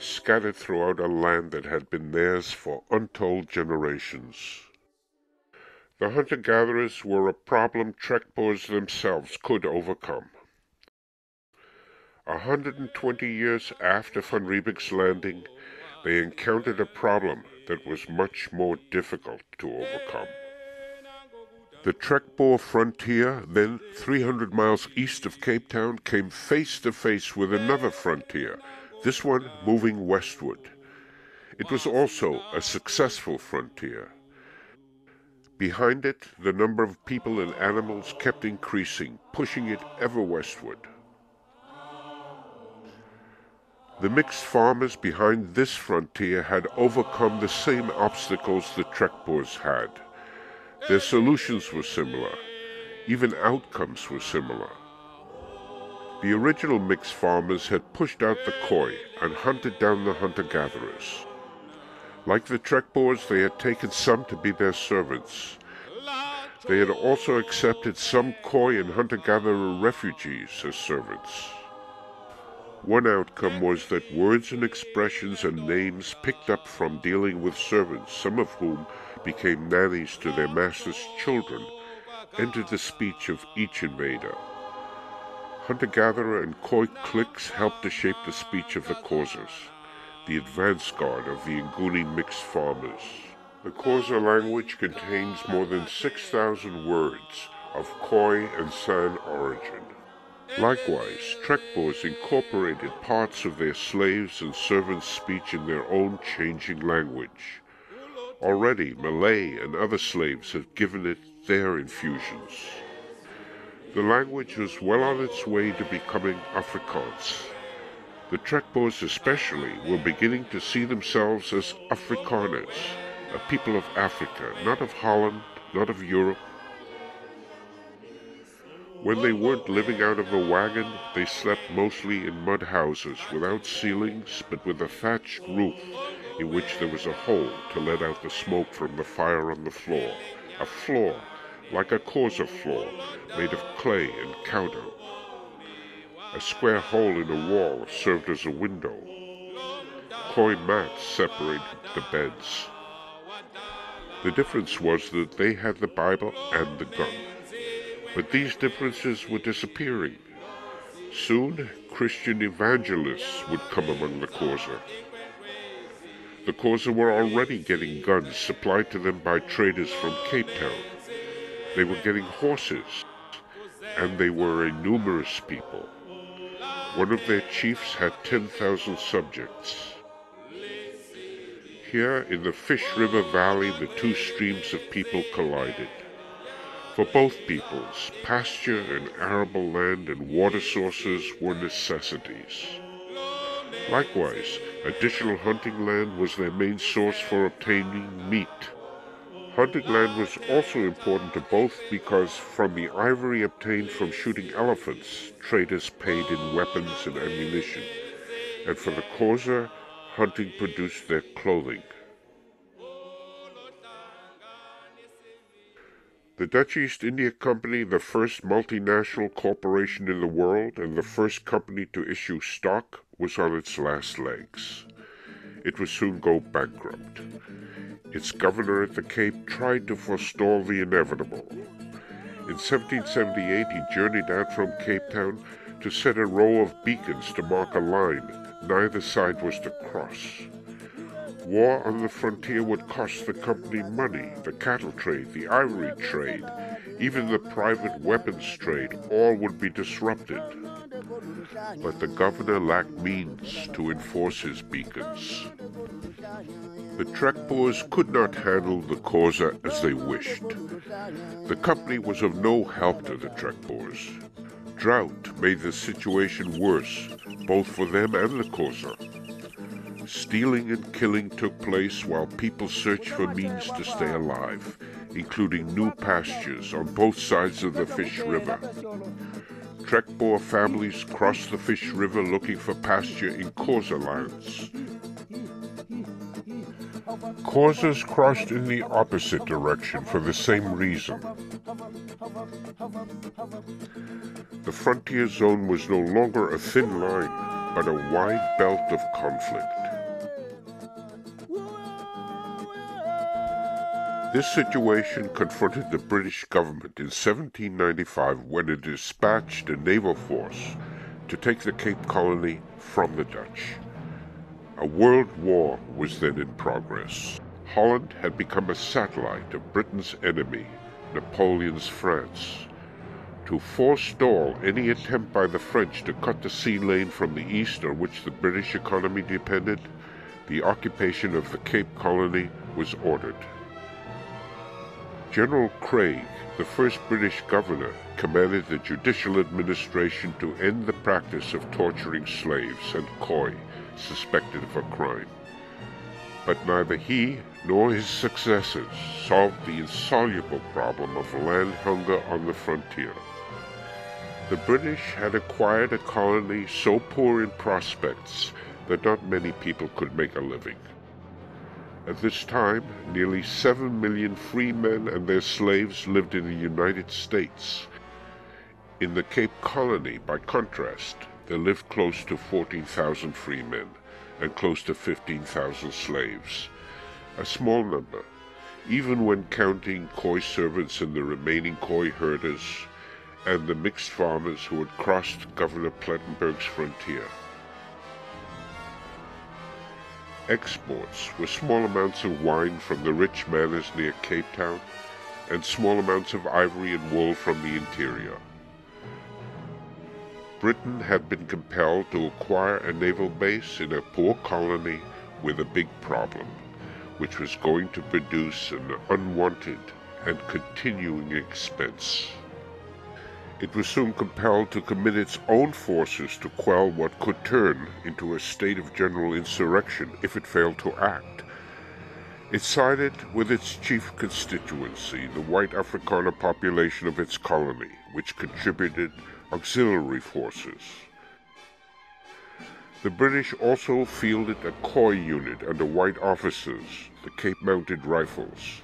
scattered throughout a land that had been theirs for untold generations. The hunter-gatherers were a problem Trekboers themselves could overcome. A hundred and twenty years after Van Riebeeck's landing, they encountered a problem that was much more difficult to overcome. The Trekboer frontier, then three hundred miles east of Cape Town, came face to face with another frontier, this one moving westward. It was also a successful frontier. Behind it, the number of people and animals kept increasing, pushing it ever westward. The mixed farmers behind this frontier had overcome the same obstacles the Trekboers had. Their solutions were similar. Even outcomes were similar. The original mixed farmers had pushed out the Khoi and hunted down the hunter-gatherers. Like the Trekboers, they had taken some to be their servants. They had also accepted some Khoi and hunter-gatherer refugees as servants. One outcome was that words and expressions and names picked up from dealing with servants, some of whom became nannies to their master's children, entered the speech of each invader. Hunter-gatherer and Khoi cliques helped to shape the speech of the Xhosas, the advance guard of the Nguni mixed farmers. The Xhosa language contains more than six thousand words of Khoi and San origin. Likewise, Trekboers incorporated parts of their slaves' and servants' speech in their own changing language. Already, Malay and other slaves had given it their infusions. The language was well on its way to becoming Afrikaans. The Trekboers especially were beginning to see themselves as Afrikaners, a people of Africa, not of Holland, not of Europe. When they weren't living out of the wagon, they slept mostly in mud houses, without ceilings, but with a thatched roof, in which there was a hole to let out the smoke from the fire on the floor, a floor like a Xhosa floor, made of clay and cow dung. A square hole in a wall served as a window. Khoi mats separated the beds. The difference was that they had the Bible and the gun. But these differences were disappearing. Soon, Christian evangelists would come among the Xhosa. The Xhosa were already getting guns supplied to them by traders from Cape Town. They were getting horses, and they were a numerous people. One of their chiefs had ten thousand subjects. Here, in the Fish River Valley, the two streams of people collided. For both peoples, pasture and arable land and water sources were necessities. Likewise, additional hunting land was their main source for obtaining meat. Hunting land was also important to both because, from the ivory obtained from shooting elephants, traders paid in weapons and ammunition, and for the Xhosa, hunting produced their clothing. The Dutch East India Company, the first multinational corporation in the world and the first company to issue stock, was on its last legs. It would soon go bankrupt. Its governor at the Cape tried to forestall the inevitable. In seventeen seventy-eight, he journeyed out from Cape Town to set a row of beacons to mark a line neither side was to cross. War on the frontier would cost the company money, the cattle trade, the ivory trade, even the private weapons trade, all would be disrupted. But the governor lacked means to enforce his beacons. The Trekboers could not handle the Xhosa as they wished. The company was of no help to the Trekboers. Drought made the situation worse, both for them and the Xhosa. Stealing and killing took place while people searched for means to stay alive, including new pastures on both sides of the Fish River. Trekboer families crossed the Fish River looking for pasture in Xhosa lands. Xhosas crossed in the opposite direction for the same reason. The frontier zone was no longer a thin line, but a wide belt of conflict. This situation confronted the British government in seventeen ninety-five when it dispatched a naval force to take the Cape Colony from the Dutch. A world war was then in progress. Holland had become a satellite of Britain's enemy, Napoleon's France. To forestall any attempt by the French to cut the sea lane from the east on which the British economy depended, the occupation of the Cape Colony was ordered. General Craig, the first British governor, commanded the judicial administration to end the practice of torturing slaves and Khoikhoi suspected of a crime. But neither he nor his successors solved the insoluble problem of land hunger on the frontier. The British had acquired a colony so poor in prospects that not many people could make a living. At this time, nearly seven million free men and their slaves lived in the United States. In the Cape Colony, by contrast, there lived close to fourteen thousand free men and close to fifteen thousand slaves. A small number, even when counting Khoi servants and the remaining Khoi herders and the mixed farmers who had crossed Governor Plettenberg's frontier. Exports were small amounts of wine from the rich manors near Cape Town and small amounts of ivory and wool from the interior. Britain had been compelled to acquire a naval base in a poor colony with a big problem, which was going to produce an unwanted and continuing expense. It was soon compelled to commit its own forces to quell what could turn into a state of general insurrection if it failed to act. It sided with its chief constituency, the white Afrikaner population of its colony, which contributed auxiliary forces. The British also fielded a Khoi unit under white officers, the Cape Mounted Rifles.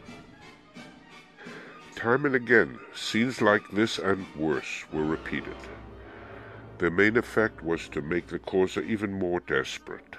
Time and again, scenes like this and worse were repeated. Their main effect was to make the Xhosa even more desperate.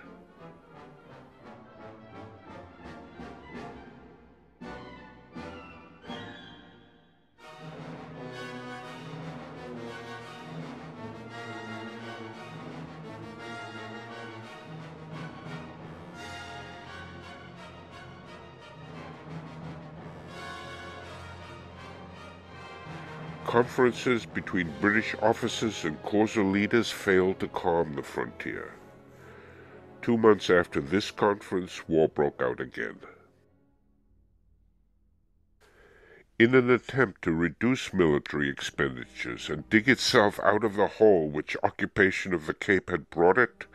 Conferences between British officers and Xhosa leaders failed to calm the frontier. Two months after this conference, war broke out again. In an attempt to reduce military expenditures and dig itself out of the hole which occupation of the Cape had brought it,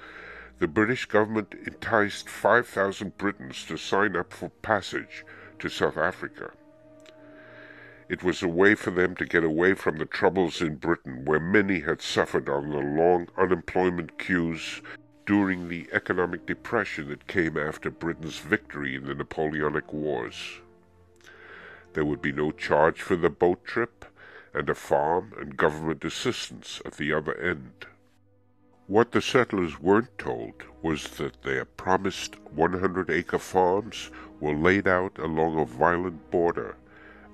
the British government enticed five thousand Britons to sign up for passage to South Africa. It was a way for them to get away from the troubles in Britain, where many had suffered on the long unemployment queues during the economic depression that came after Britain's victory in the Napoleonic Wars. There would be no charge for the boat trip, and a farm and government assistance at the other end. What the settlers weren't told was that their promised one hundred acre farms were laid out along a violent border,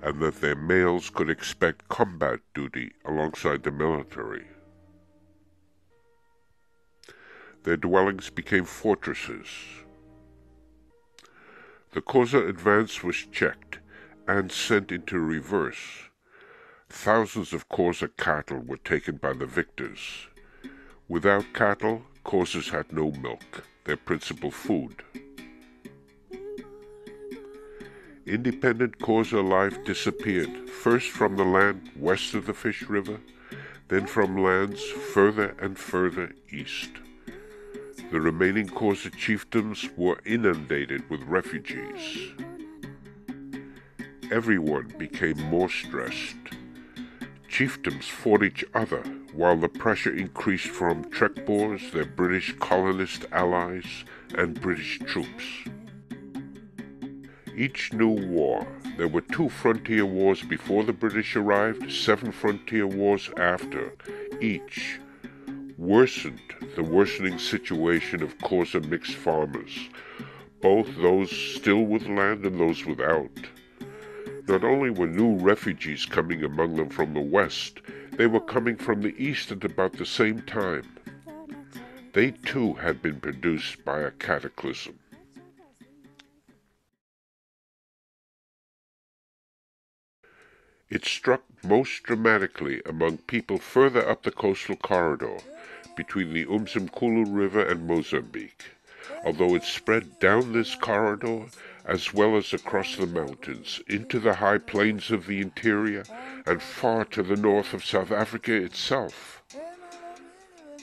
and that their males could expect combat duty alongside the military. Their dwellings became fortresses. The Xhosa advance was checked and sent into reverse. Thousands of Xhosa cattle were taken by the victors. Without cattle, Xhosas had no milk, their principal food. Independent Xhosa life disappeared, first from the land west of the Fish River, then from lands further and further east. The remaining Xhosa chiefdoms were inundated with refugees. Everyone became more stressed. Chiefdoms fought each other, while the pressure increased from Trekboers, their British colonist allies, and British troops. Each new war. There were two frontier wars before the British arrived, seven frontier wars after. Each worsened the worsening situation of Xhosa mixed farmers, both those still with land and those without. Not only were new refugees coming among them from the west, they were coming from the east at about the same time. They too had been produced by a cataclysm. It struck most dramatically among people further up the coastal corridor, between the Umzimkulu River and Mozambique, although it spread down this corridor as well as across the mountains, into the high plains of the interior, and far to the north of South Africa itself.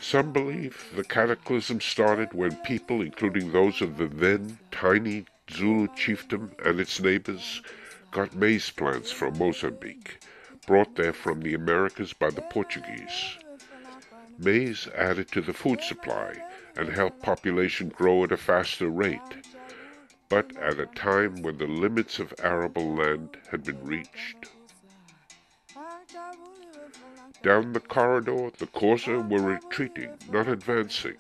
Some believe the cataclysm started when people, including those of the then tiny Zulu chiefdom and its neighbors, got maize plants from Mozambique, brought there from the Americas by the Portuguese. Maize added to the food supply and helped population grow at a faster rate, but at a time when the limits of arable land had been reached. Down the corridor, the Xhosa were retreating, not advancing.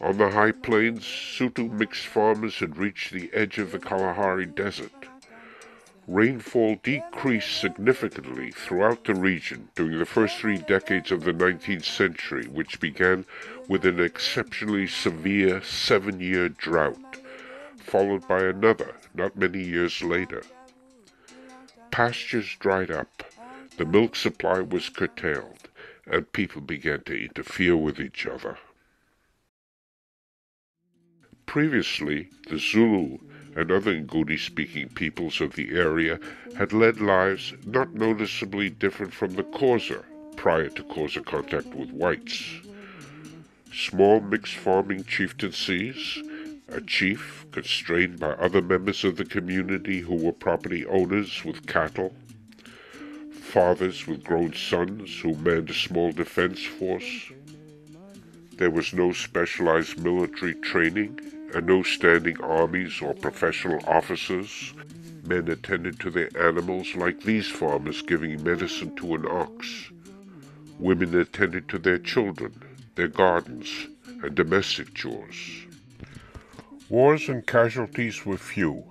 On the high plains, Sotho mixed farmers had reached the edge of the Kalahari Desert. Rainfall decreased significantly throughout the region during the first three decades of the nineteenth century, which began with an exceptionally severe seven-year drought, followed by another not many years later. Pastures dried up, the milk supply was curtailed, and people began to interfere with each other. Previously, the Zulu and other Nguni-speaking peoples of the area had led lives not noticeably different from the Xhosa prior to Xhosa contact with whites. Small mixed farming chieftaincies, a chief constrained by other members of the community who were property owners with cattle, fathers with grown sons who manned a small defense force. There was no specialized military training, and no standing armies or professional officers. Men attended to their animals like these farmers giving medicine to an ox. Women attended to their children, their gardens, and domestic chores. Wars and casualties were few.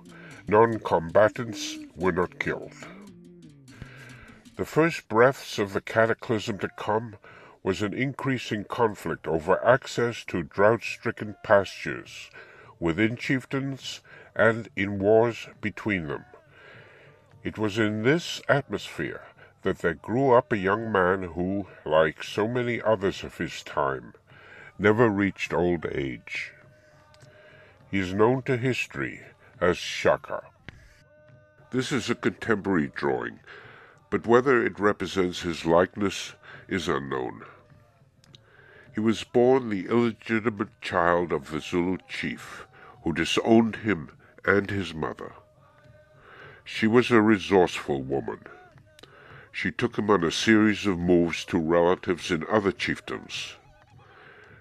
Non-combatants were not killed. The first breaths of the cataclysm to come was an increasing conflict over access to drought-stricken pastures, within chieftains and in wars between them. It was in this atmosphere that there grew up a young man who, like so many others of his time, never reached old age. He is known to history as Shaka. This is a contemporary drawing, but whether it represents his likeness is unknown. He was born the illegitimate child of the Zulu chief, who disowned him and his mother. She was a resourceful woman. She took him on a series of moves to relatives in other chiefdoms.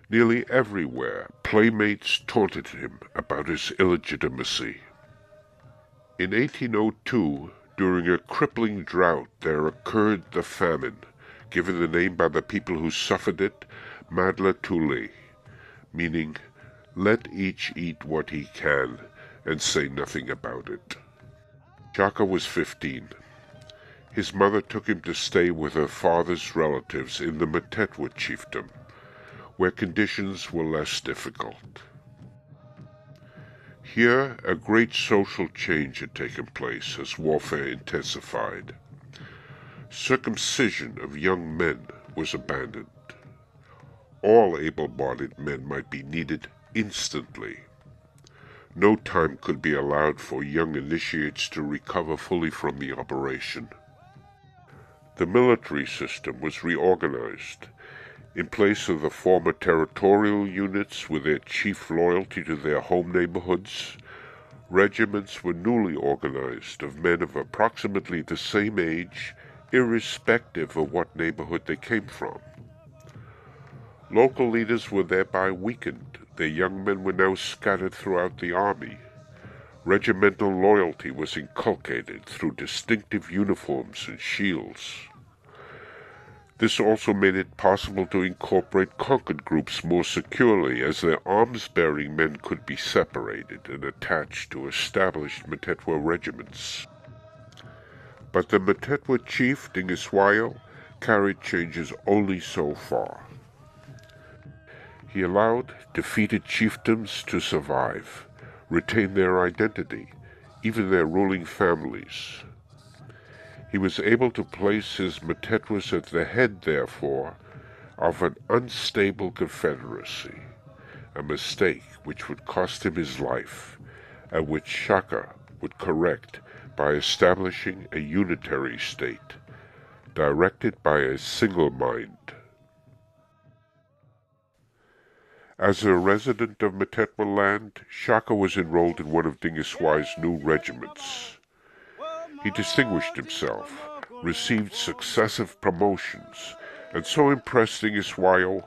Nearly everywhere, playmates taunted him about his illegitimacy. In eighteen oh two, during a crippling drought, there occurred the famine, given the name by the people who suffered it, Mlatuzi, meaning, let each eat what he can, and say nothing about it. Shaka was fifteen. His mother took him to stay with her father's relatives in the Mthethwa chiefdom, where conditions were less difficult. Here, a great social change had taken place as warfare intensified. Circumcision of young men was abandoned. All able-bodied men might be needed instantly. No time could be allowed for young initiates to recover fully from the operation. The military system was reorganized. In place of the former territorial units with their chief loyalty to their home neighborhoods, regiments were newly organized of men of approximately the same age, irrespective of what neighborhood they came from. Local leaders were thereby weakened. Their young men were now scattered throughout the army. Regimental loyalty was inculcated through distinctive uniforms and shields. This also made it possible to incorporate conquered groups more securely, as their arms-bearing men could be separated and attached to established Mthethwa regiments. But the Mthethwa chief, Dingiswayo, carried changes only so far. He allowed defeated chiefdoms to survive, retain their identity, even their ruling families. He was able to place his Mthethwas at the head, therefore, of an unstable confederacy, a mistake which would cost him his life, and which Shaka would correct by establishing a unitary state, directed by a single mind. As a resident of Mthethwa land, Shaka was enrolled in one of Dingiswayo's new regiments. He distinguished himself, received successive promotions, and so impressed Dingiswayo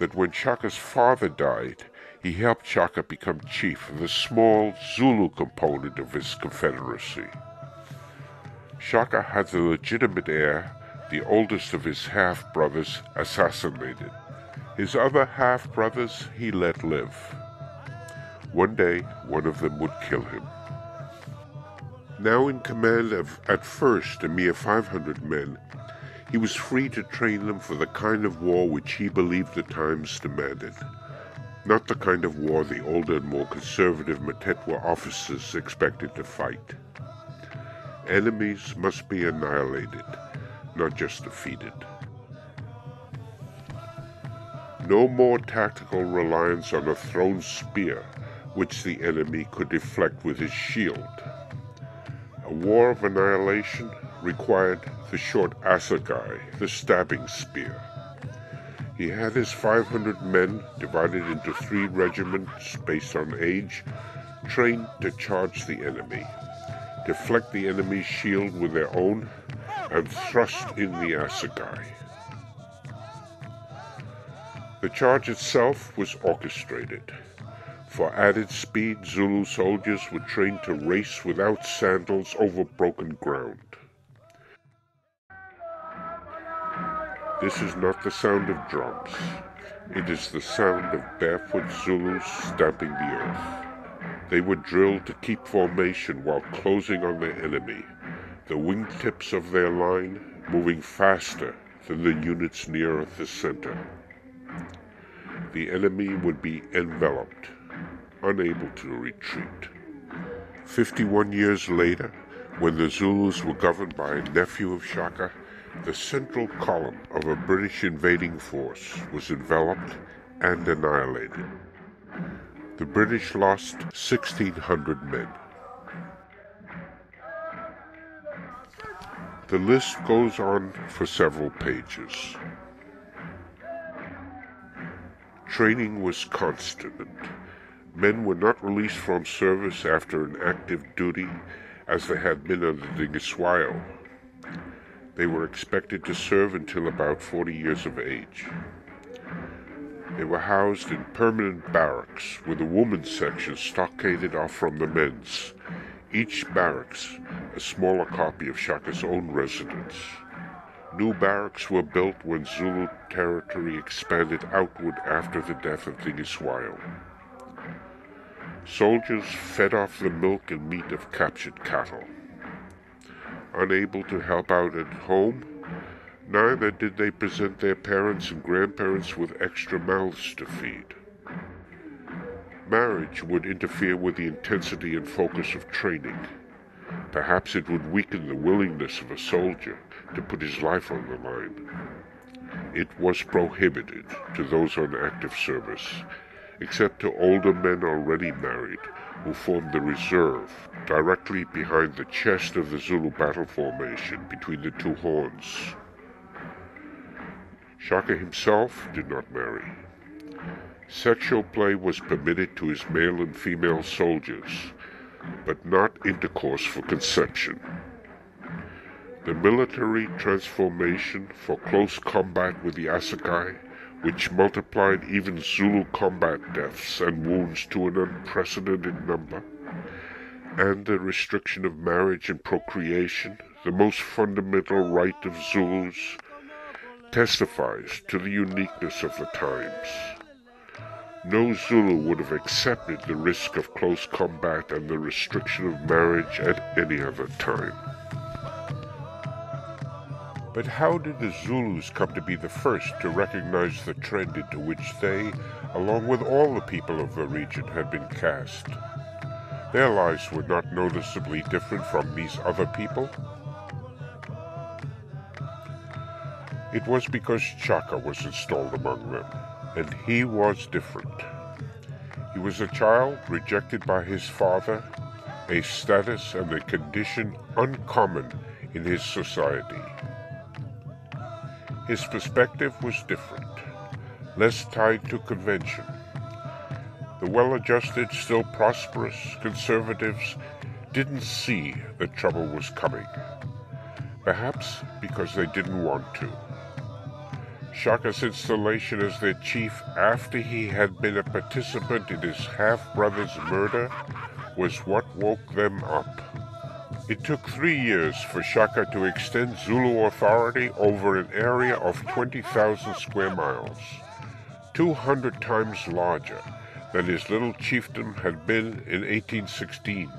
that when Shaka's father died, he helped Shaka become chief of the small Zulu component of his confederacy. Shaka had the legitimate heir, the oldest of his half-brothers, assassinated. His other half-brothers he let live. One day, one of them would kill him. Now in command of, at first, a mere five hundred men, he was free to train them for the kind of war which he believed the times demanded, not the kind of war the older and more conservative Mthethwa officers expected to fight. Enemies must be annihilated, not just defeated. No more tactical reliance on a thrown spear, which the enemy could deflect with his shield. A war of annihilation required the short assegai, the stabbing spear. He had his five hundred men, divided into three regiments based on age, trained to charge the enemy, deflect the enemy's shield with their own, and thrust in the assegai. The charge itself was orchestrated. For added speed, Zulu soldiers were trained to race without sandals over broken ground. This is not the sound of drums. It is the sound of barefoot Zulus stamping the earth. They were drilled to keep formation while closing on the enemy, the wingtips of their line moving faster than the units nearer the center. The enemy would be enveloped, unable to retreat. Fifty-one years later, when the Zulus were governed by a nephew of Shaka, The central column of a British invading force was enveloped and annihilated. The British lost sixteen hundred men. The list goes on for several pages. Training was constant. Men were not released from service after an active duty as they had been under Dingiswayo. They were expected to serve until about forty years of age. They were housed in permanent barracks with a women's section stockaded off from the men's. Each barracks a smaller copy of Shaka's own residence. New barracks were built when Zulu territory expanded outward after the death of Dingiswayo. Soldiers fed off the milk and meat of captured cattle. Unable to help out at home, neither did they present their parents and grandparents with extra mouths to feed. Marriage would interfere with the intensity and focus of training. Perhaps it would weaken the willingness of a soldier to put his life on the line. It was prohibited to those on active service, except to older men already married, who formed the reserve directly behind the chest of the Zulu battle formation between the two horns. Shaka himself did not marry. Sexual play was permitted to his male and female soldiers, but not intercourse for conception. The military transformation for close combat with the Asakai, which multiplied even Zulu combat deaths and wounds to an unprecedented number, and the restriction of marriage and procreation, the most fundamental right of Zulus, testifies to the uniqueness of the times. No Zulu would have accepted the risk of close combat and the restriction of marriage at any other time. But how did the Zulus come to be the first to recognize the trend into which they, along with all the people of the region, had been cast? Their lives were not noticeably different from these other people. It was because Shaka was installed among them, and he was different. He was a child rejected by his father, a status and a condition uncommon in his society. His perspective was different, less tied to convention. The well-adjusted, still prosperous conservatives didn't see that trouble was coming, perhaps because they didn't want to. Shaka's installation as their chief after he had been a participant in his half-brother's murder was what woke them up. It took three years for Shaka to extend Zulu authority over an area of twenty thousand square miles, two hundred times larger than his little chiefdom had been in eighteen sixteen.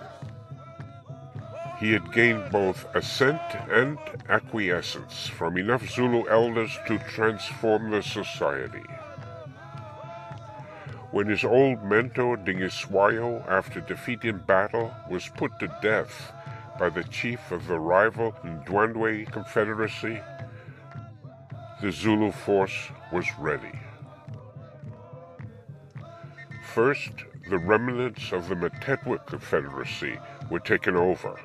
He had gained both assent and acquiescence from enough Zulu elders to transform the society. When his old mentor, Dingiswayo, after defeat in battle, was put to death by the chief of the rival Ndwandwe Confederacy, the Zulu force was ready. First, the remnants of the Mthethwa Confederacy were taken over,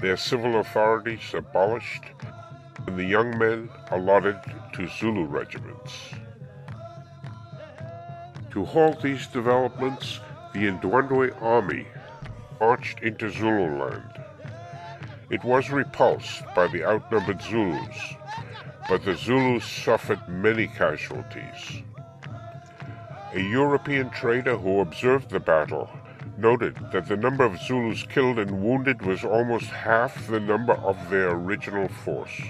their civil authorities abolished, and the young men allotted to Zulu regiments. To halt these developments, the Ndwandwe army marched into Zululand. It was repulsed by the outnumbered Zulus, but the Zulus suffered many casualties. A European trader who observed the battle noted that the number of Zulus killed and wounded was almost half the number of their original force.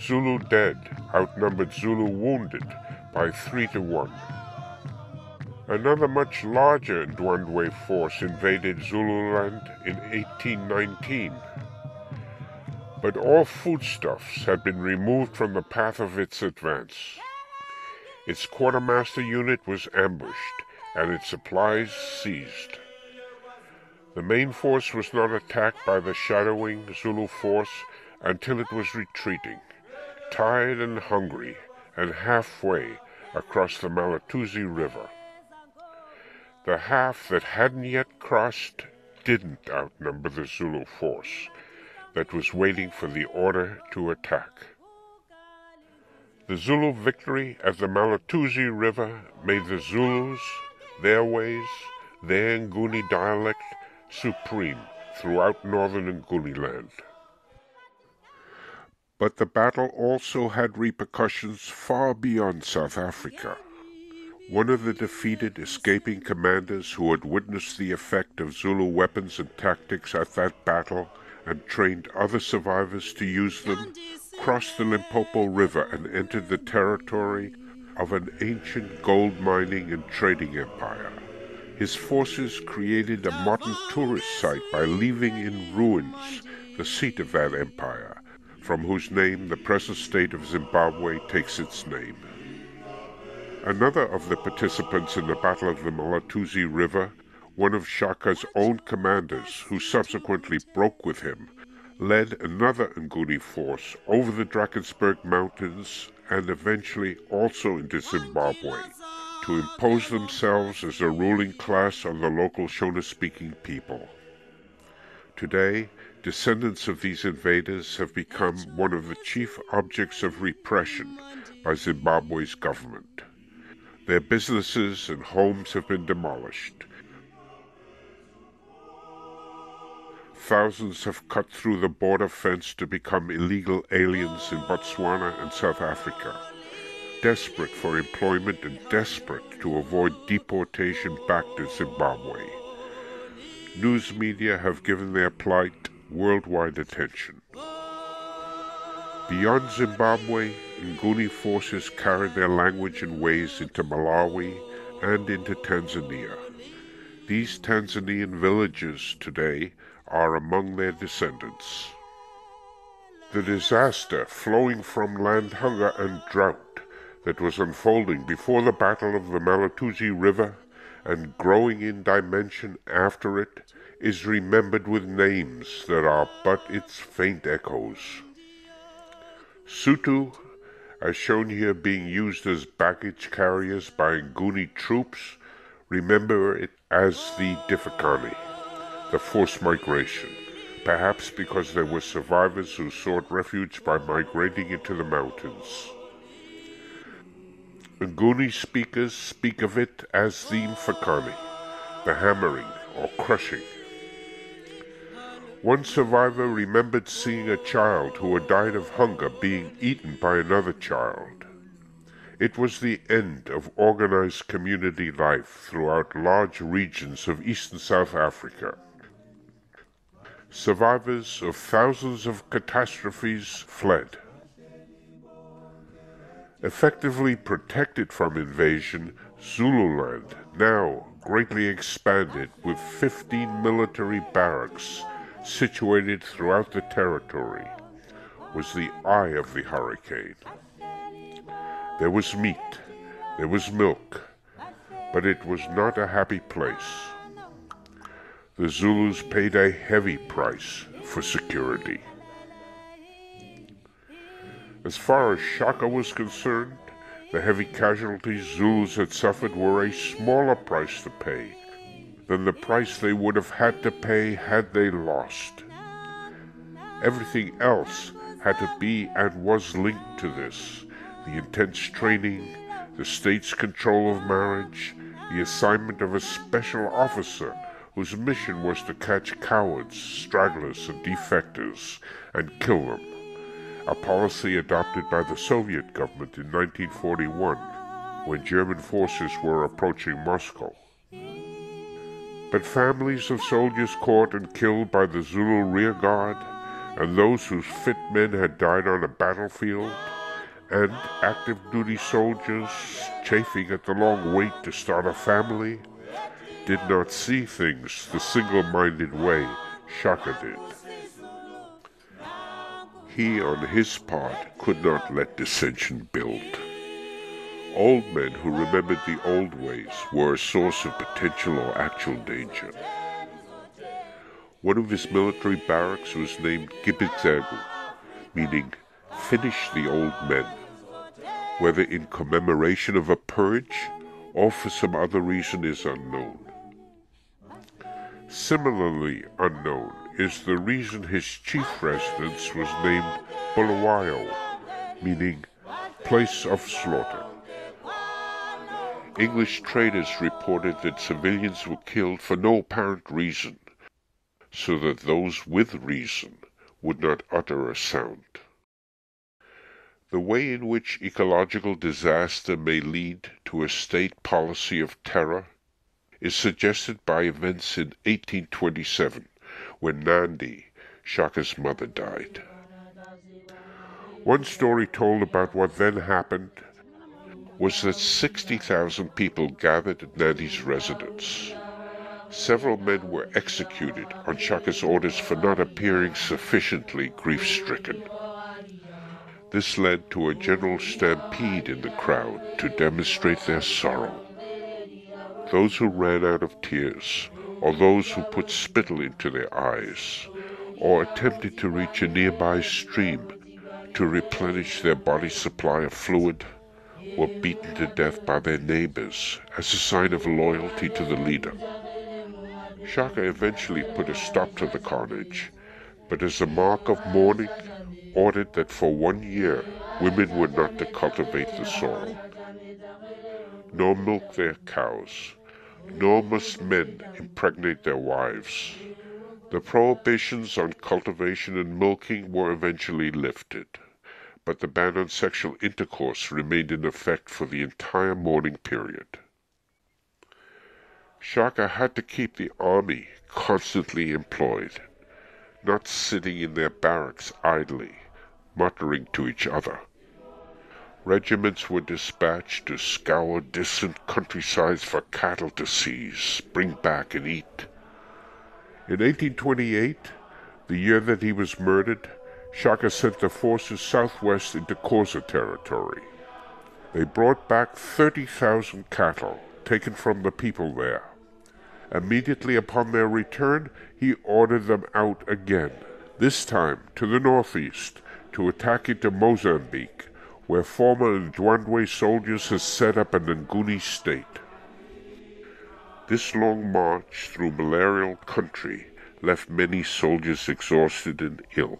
Zulu dead outnumbered Zulu wounded by three to one. Another much larger Ndwandwe force invaded Zululand in eighteen nineteen, but all foodstuffs had been removed from the path of its advance. Its quartermaster unit was ambushed and its supplies seized. The main force was not attacked by the shadowing Zulu force until it was retreating, tired and hungry, and halfway across the Mlatuzi River. The half that hadn't yet crossed didn't outnumber the Zulu force that was waiting for the order to attack. The Zulu victory at the Mlatuzi River made the Zulus, their ways, their Nguni dialect, supreme throughout northern Nguni land. But the battle also had repercussions far beyond South Africa. One of the defeated, escaping commanders who had witnessed the effect of Zulu weapons and tactics at that battle and trained other survivors to use them, crossed the Limpopo River and entered the territory of an ancient gold mining and trading empire. His forces created a modern tourist site by leaving in ruins the seat of that empire, from whose name the present state of Zimbabwe takes its name. Another of the participants in the Battle of the Mlatuzi River, one of Shaka's own commanders, who subsequently broke with him, led another Nguni force over the Drakensberg Mountains and eventually also into Zimbabwe, to impose themselves as a ruling class on the local Shona-speaking people. Today, descendants of these invaders have become one of the chief objects of repression by Zimbabwe's government. Their businesses and homes have been demolished. Thousands have cut through the border fence to become illegal aliens in Botswana and South Africa, desperate for employment and desperate to avoid deportation back to Zimbabwe. News media have given their plight worldwide attention. Beyond Zimbabwe, Nguni forces carried their language and ways into Malawi and into Tanzania. These Tanzanian villages today are among their descendants. The disaster flowing from land hunger and drought that was unfolding before the Battle of the Mlatuzi River and growing in dimension after it is remembered with names that are but its faint echoes. Sotho, as shown here being used as baggage carriers by Nguni troops, remember it as the Difikani, the forced migration, perhaps because there were survivors who sought refuge by migrating into the mountains. Nguni speakers speak of it as the Mfikani, the hammering or crushing. One survivor remembered seeing a child who had died of hunger being eaten by another child. It was the end of organized community life throughout large regions of eastern South Africa. Survivors of thousands of catastrophes fled. Effectively protected from invasion, Zululand, now greatly expanded with fifteen military barracks situated throughout the territory, was the eye of the hurricane. There was meat, there was milk, but it was not a happy place. The Zulus paid a heavy price for security. As far as Shaka was concerned, the heavy casualties Zulus had suffered were a smaller price to pay than the price they would have had to pay had they lost. Everything else had to be and was linked to this: the intense training, the state's control of marriage, the assignment of a special officer whose mission was to catch cowards, stragglers, and defectors, and kill them, a policy adopted by the Soviet government in nineteen forty-one, when German forces were approaching Moscow. But families of soldiers caught and killed by the Zulu rearguard, and those whose fit men had died on a battlefield, and active duty soldiers chafing at the long wait to start a family, did not see things the single-minded way Shaka did. He, on his part, could not let dissension build. Old men who remembered the old ways were a source of potential or actual danger. One of his military barracks was named Gibitsangu, meaning finish the old men, whether in commemoration of a purge or for some other reason is unknown. Similarly unknown is the reason his chief residence was named Bulawayo, meaning place of slaughter. English traders reported that civilians were killed for no apparent reason, so that those with reason would not utter a sound. The way in which ecological disaster may lead to a state policy of terror is suggested by events in eighteen twenty-seven, when Nandi, Shaka's mother, died. One story told about what then happened was that sixty thousand people gathered at Nandi's residence. Several men were executed on Shaka's orders for not appearing sufficiently grief-stricken. This led to a general stampede in the crowd to demonstrate their sorrow. Those who ran out of tears, or those who put spittle into their eyes, or attempted to reach a nearby stream to replenish their body supply of fluid, were beaten to death by their neighbors as a sign of loyalty to the leader. Shaka eventually put a stop to the carnage, but as a mark of mourning, ordered that for one year women were not to cultivate the soil, nor milk their cows, nor must men impregnate their wives. The prohibitions on cultivation and milking were eventually lifted, but the ban on sexual intercourse remained in effect for the entire mourning period. Shaka had to keep the army constantly employed, not sitting in their barracks idly, muttering to each other. Regiments were dispatched to scour distant countrysides for cattle to seize, bring back and eat. In eighteen twenty-eight, the year that he was murdered, Shaka sent the forces southwest into Xhosa territory. They brought back thirty thousand cattle, taken from the people there. Immediately upon their return, he ordered them out again, this time to the northeast, to attack into Mozambique, where former Ndwandwe soldiers had set up an Nguni state. This long march through malarial country left many soldiers exhausted and ill.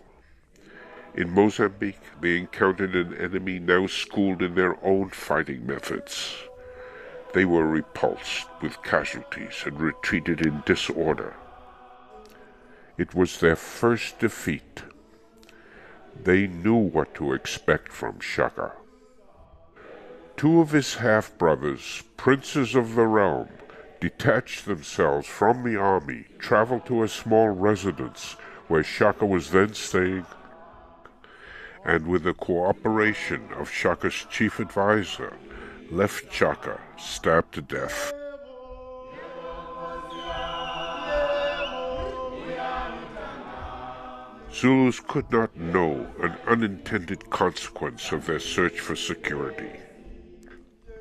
In Mozambique, they encountered an enemy now schooled in their own fighting methods. They were repulsed with casualties and retreated in disorder. It was their first defeat. They knew what to expect from Shaka. Two of his half-brothers, princes of the realm, detached themselves from the army, traveled to a small residence where Shaka was then staying, and with the cooperation of Shaka's chief advisor, left Shaka stabbed to death. Zulus could not know an unintended consequence of their search for security.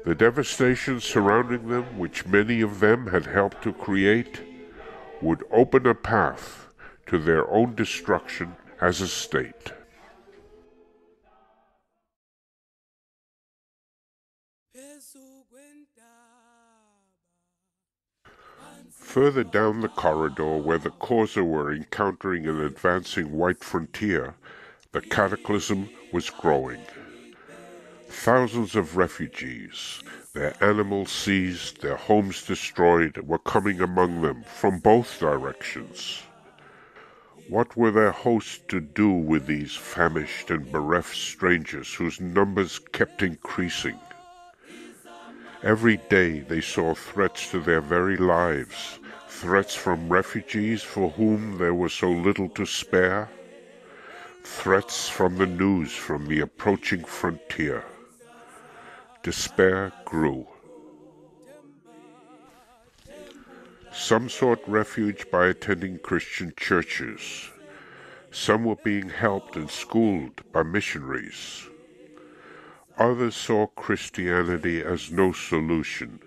The devastation surrounding them, which many of them had helped to create, would open a path to their own destruction as a state. Further down the corridor, where the Xhosa were encountering an advancing white frontier, the cataclysm was growing. Thousands of refugees, their animals seized, their homes destroyed, were coming among them from both directions. What were their hosts to do with these famished and bereft strangers whose numbers kept increasing? Every day they saw threats to their very lives, threats from refugees for whom there was so little to spare, threats from the news from the approaching frontier. Despair grew. Some sought refuge by attending Christian churches. Some were being helped and schooled by missionaries. Others saw Christianity as no solution,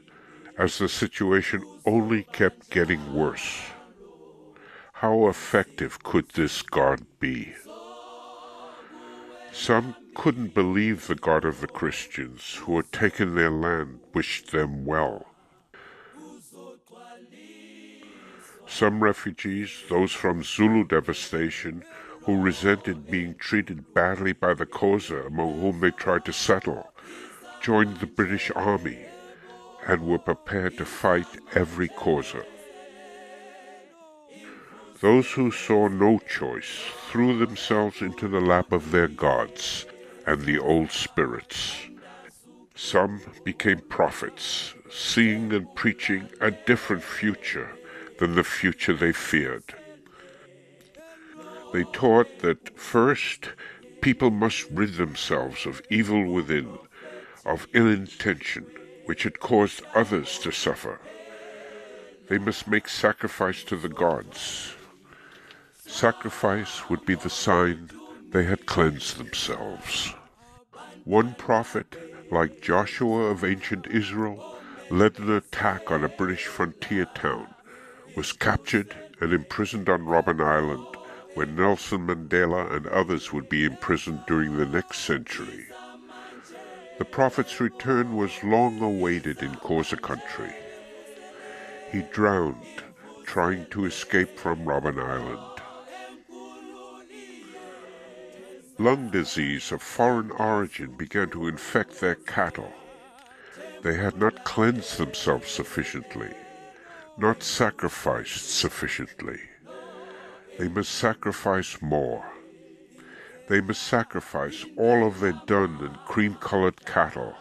as the situation only kept getting worse. How effective could this God be? Some couldn't believe the God of the Christians who had taken their land wished them well. Some refugees, those from Zulu devastation, who resented being treated badly by the Xhosa among whom they tried to settle, joined the British Army and were prepared to fight every Xhosa. Those who saw no choice threw themselves into the lap of their gods and the old spirits. Some became prophets, seeing and preaching a different future than the future they feared. They taught that first, people must rid themselves of evil within, of ill intention, which had caused others to suffer. They must make sacrifice to the gods. Sacrifice would be the sign they had cleansed themselves. One prophet, like Joshua of ancient Israel, led an attack on a British frontier town, was captured and imprisoned on Robben Island, where Nelson Mandela and others would be imprisoned during the next century. The prophet's return was long awaited in Xhosa country. He drowned, trying to escape from Robben Island. Lung disease of foreign origin began to infect their cattle. They had not cleansed themselves sufficiently, not sacrificed sufficiently. They must sacrifice more. They must sacrifice all of their dun and cream-colored cattle.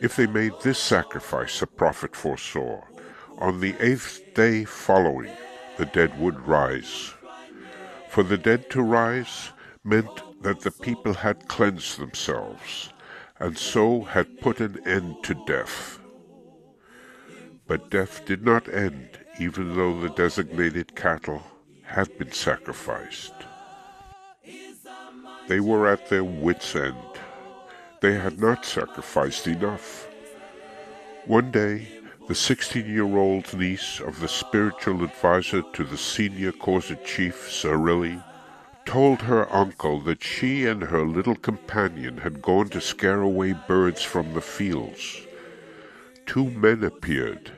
If they made this sacrifice, the prophet foresaw, on the eighth day following, the dead would rise. For the dead to rise meant that the people had cleansed themselves, and so had put an end to death. But death did not end, even though the designated cattle had been sacrificed. They were at their wits' end. They had not sacrificed enough. One day, the sixteen-year-old niece of the spiritual advisor to the senior Xhosa chief, Sandili, told her uncle that she and her little companion had gone to scare away birds from the fields. Two men appeared.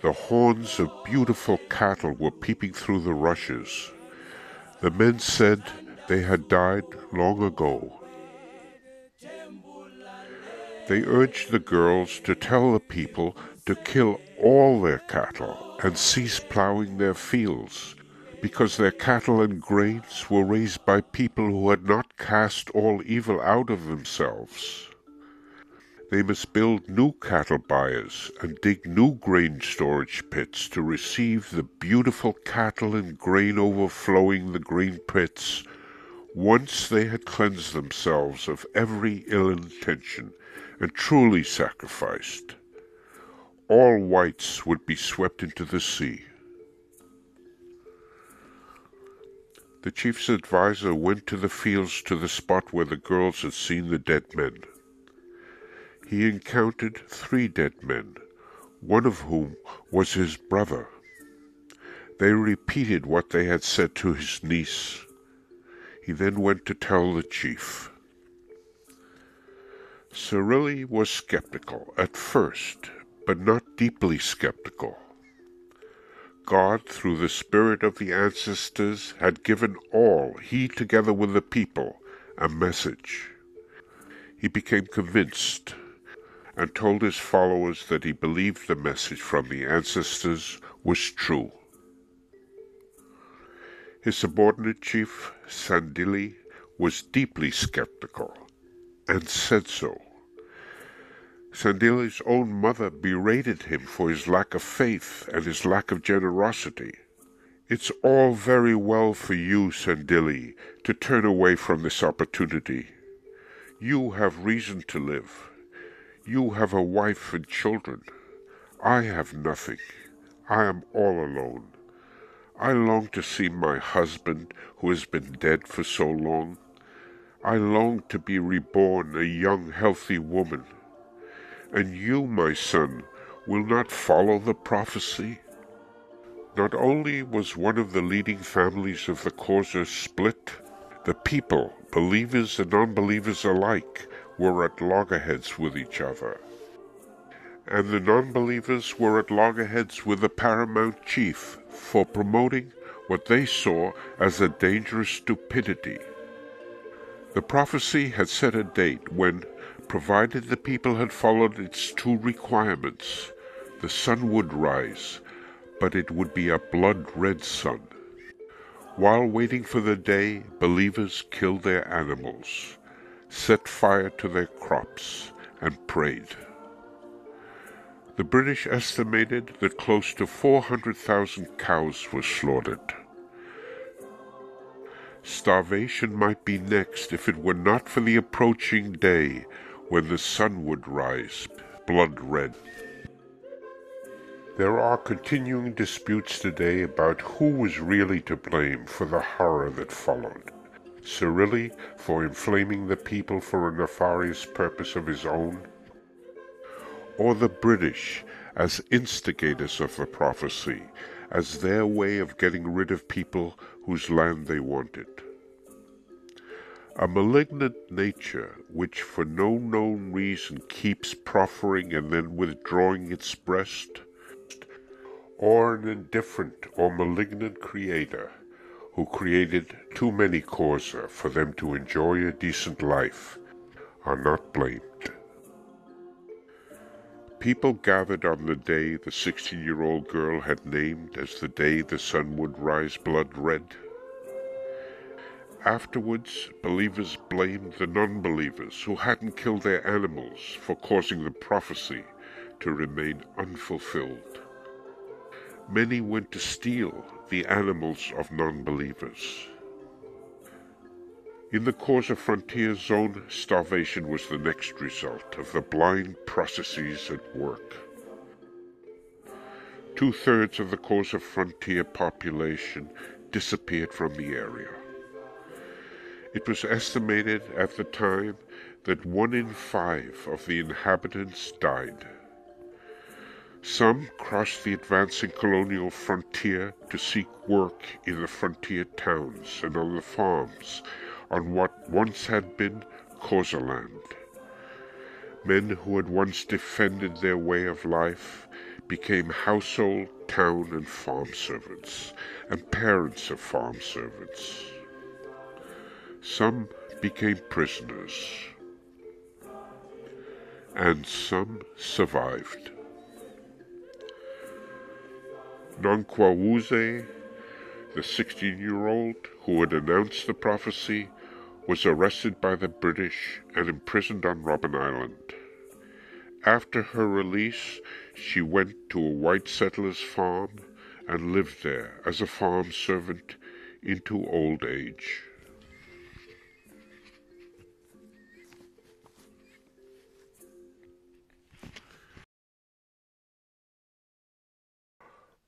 The horns of beautiful cattle were peeping through the rushes. The men said they had died long ago. They urged the girls to tell the people to kill all their cattle and cease plowing their fields, because their cattle and grains were raised by people who had not cast all evil out of themselves. They must build new cattle byres and dig new grain storage pits to receive the beautiful cattle and grain overflowing the grain pits once they had cleansed themselves of every ill intention and truly sacrificed. All whites would be swept into the sea. The chief's advisor went to the fields to the spot where the girls had seen the dead men. He encountered three dead men, one of whom was his brother. They repeated what they had said to his niece. He then went to tell the chief. Sandili was skeptical at first, but not deeply skeptical. God, through the spirit of the ancestors, had given all, he together with the people, a message. He became convinced and told his followers that he believed the message from the ancestors was true. His subordinate chief, Sandili, was deeply skeptical and said so. Sandili's own mother berated him for his lack of faith and his lack of generosity. "It's all very well for you, Sandili, to turn away from this opportunity. You have reason to live. You have a wife and children. I have nothing. I am all alone. I long to see my husband, who has been dead for so long. I long to be reborn a young, healthy woman. And you, my son, will not follow the prophecy?" Not only was one of the leading families of the Xhosa split, The people, believers and non-believers alike, were at loggerheads with each other. And the non-believers were at loggerheads with the paramount chief for promoting what they saw as a dangerous stupidity. The prophecy had set a date when, provided the people had followed its two requirements, the sun would rise, but it would be a blood-red sun. While waiting for the day, believers killed their animals, set fire to their crops, and prayed. The British estimated that close to four hundred thousand cows were slaughtered. Starvation might be next if it were not for the approaching day when the sun would rise, blood-red. There are continuing disputes today about who was really to blame for the horror that followed. Cyrilli for inflaming the people for a nefarious purpose of his own, or the British as instigators of the prophecy, as their way of getting rid of people whose land they wanted. A malignant nature which for no known reason keeps proffering and then withdrawing its breast, or an indifferent or malignant creator who created too many causa for them to enjoy a decent life, are not blamed. People gathered on the day the sixteen-year-old girl had named as the day the sun would rise blood-red. Afterwards, believers blamed the non-believers who hadn't killed their animals for causing the prophecy to remain unfulfilled. Many went to steal the animals of non-believers. In the Xhosa frontier zone, starvation was the next result of the blind processes at work. Two-thirds of the Xhosa frontier population disappeared from the area. It was estimated at the time that one in five of the inhabitants died. Some crossed the advancing colonial frontier to seek work in the frontier towns and on the farms, on what once had been Xhosa land. Men who had once defended their way of life became household, town, and farm servants, and parents of farm servants. Some became prisoners, and some survived. Nongqawuse, the sixteen-year-old who had announced the prophecy, was arrested by the British and imprisoned on Robben Island. After her release, she went to a white settler's farm and lived there as a farm servant into old age.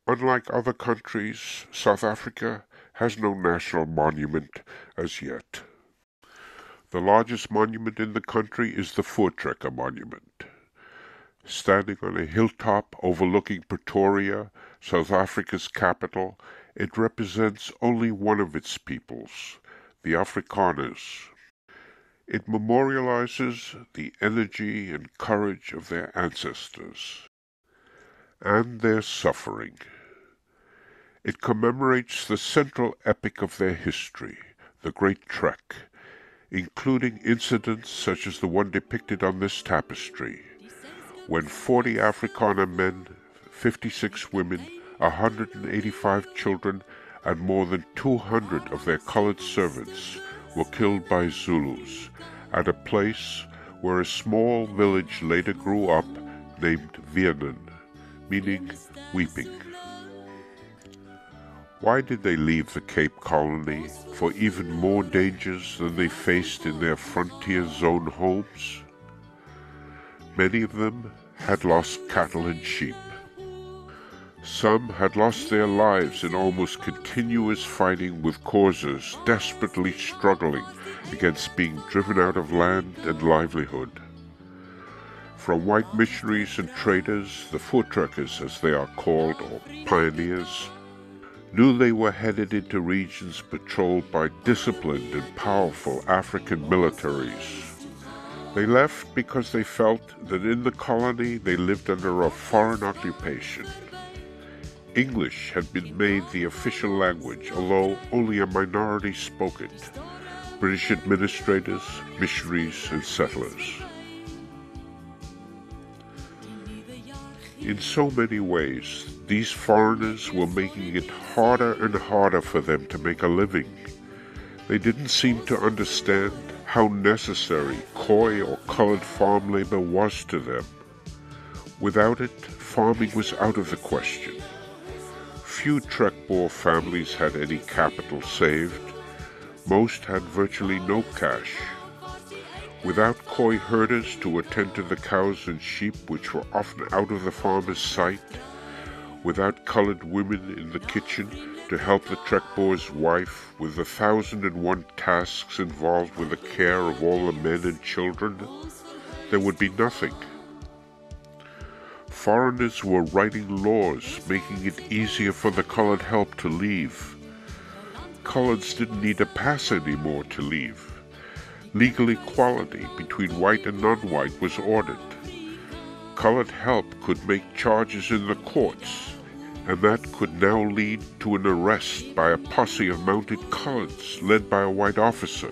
Unlike other countries, South Africa has no national monument as yet. The largest monument in the country is the Voortrekker monument. Standing on a hilltop overlooking Pretoria, South Africa's capital, it represents only one of its peoples, the Afrikaners. It memorializes the energy and courage of their ancestors and their suffering. It commemorates the central epic of their history, the Great Trek, including incidents such as the one depicted on this tapestry, when forty Afrikaner men, fifty-six women, one hundred eighty-five children, and more than two hundred of their colored servants were killed by Zulus at a place where a small village later grew up named Viernen, meaning weeping. Why did they leave the Cape Colony for even more dangers than they faced in their frontier zone homes? Many of them had lost cattle and sheep. Some had lost their lives in almost continuous fighting with causes desperately struggling against being driven out of land and livelihood. From white missionaries and traders, the Voortrekkers, as they are called, or pioneers, knew they were headed into regions patrolled by disciplined and powerful African militaries. They left because they felt that in the colony they lived under a foreign occupation. English had been made the official language, although only a minority spoke it. British administrators, missionaries, and settlers. In so many ways, these foreigners were making it harder and harder for them to make a living. They didn't seem to understand how necessary Khoi or colored farm labor was to them. Without it, farming was out of the question. Few Trekboer families had any capital saved. Most had virtually no cash. Without Khoi herders to attend to the cows and sheep, which were often out of the farmer's sight, without colored women in the kitchen to help the Trekboer's wife with the thousand and one tasks involved with the care of all the men and children, there would be nothing. Foreigners were writing laws, making it easier for the colored help to leave. Coloreds didn't need a pass anymore to leave. Legal equality between white and non-white was ordered. Colored help could make charges in the courts, and that could now lead to an arrest by a posse of mounted coloreds led by a white officer.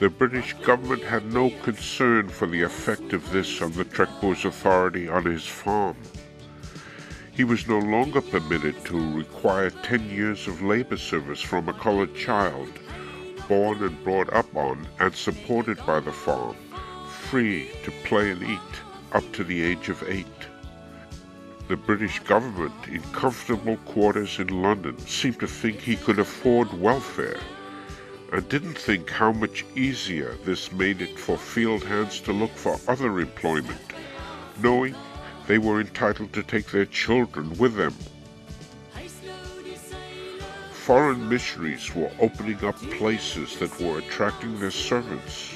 The British government had no concern for the effect of this on the Trekboer's authority on his farm. He was no longer permitted to require ten years of labor service from a colored child, born and brought up on and supported by the farm, free to play and eat up to the age of eight. The British government, in comfortable quarters in London, seemed to think he could afford welfare, and didn't think how much easier this made it for field hands to look for other employment, knowing they were entitled to take their children with them. Foreign missionaries were opening up places that were attracting their servants.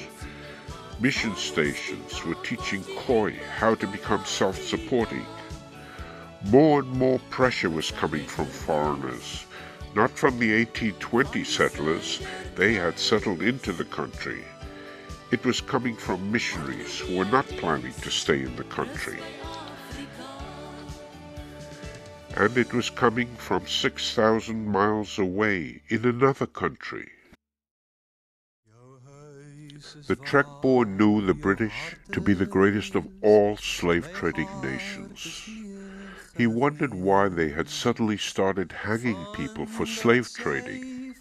Mission stations were teaching Khoi how to become self-supporting. More and more pressure was coming from foreigners. Not from the eighteen twenty settlers, they had settled into the country. It was coming from missionaries who were not planning to stay in the country. And it was coming from six thousand miles away, in another country. The Trekboer knew the British to be the greatest of all slave-trading nations. He wondered why they had suddenly started hanging people for slave trading.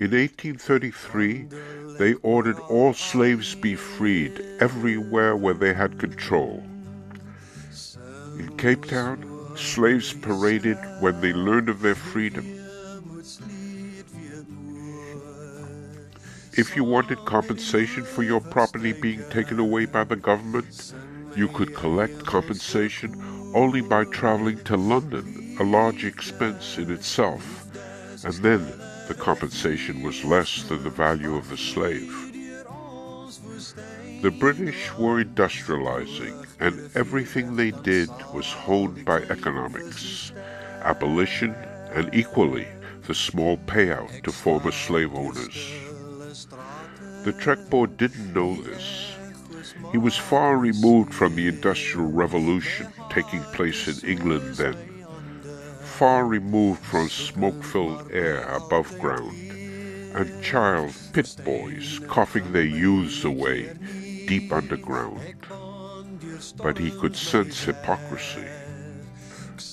In eighteen thirty-three, they ordered all slaves be freed everywhere where they had control. In Cape Town, slaves paraded when they learned of their freedom. If you wanted compensation for your property being taken away by the government, you could collect compensation only by traveling to London, a large expense in itself, and then the compensation was less than the value of the slave. The British were industrializing, and everything they did was honed by economics, abolition, and equally the small payout to former slave owners. The Trekboer didn't know this. He was far removed from the Industrial Revolution taking place in England then, far removed from smoke-filled air above ground, and child pit boys coughing their youths away deep underground. But he could sense hypocrisy.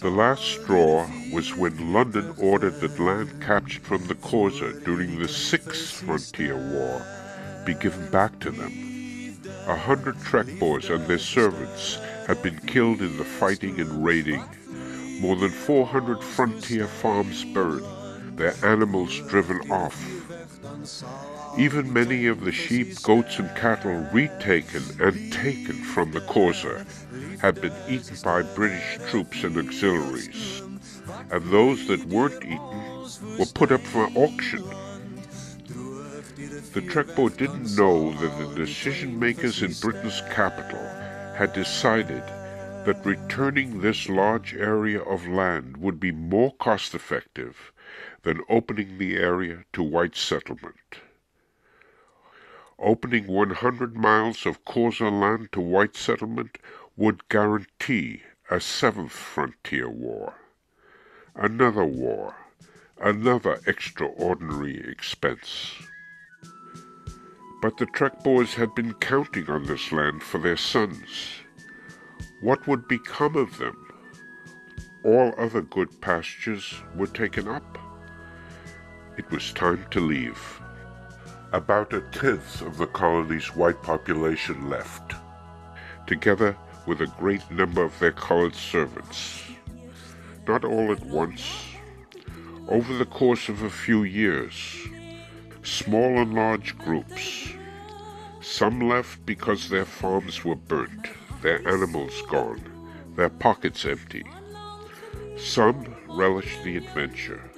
The last straw was when London ordered that land captured from the Xhosa during the Sixth Frontier War be given back to them. A hundred Trekboers and their servants had been killed in the fighting and raiding. More than four hundred frontier farms burned, their animals driven off. Even many of the sheep, goats, and cattle retaken and taken from the Xhosa had been eaten by British troops and auxiliaries, and those that weren't eaten were put up for auction. The Trekboer didn't know that the decision-makers in Britain's capital had decided that returning this large area of land would be more cost-effective than opening the area to white settlement. Opening one hundred miles of Xhosa land to white settlement would guarantee a seventh frontier war, another war, another extraordinary expense. But the Trekboers had been counting on this land for their sons. What would become of them? All other good pastures were taken up. It was time to leave. About a tenth of the colony's white population left, together with a great number of their colored servants. Not all at once. Over the course of a few years, small and large groups. Some left because their farms were burnt, their animals gone, their pockets empty. Some relished the adventure.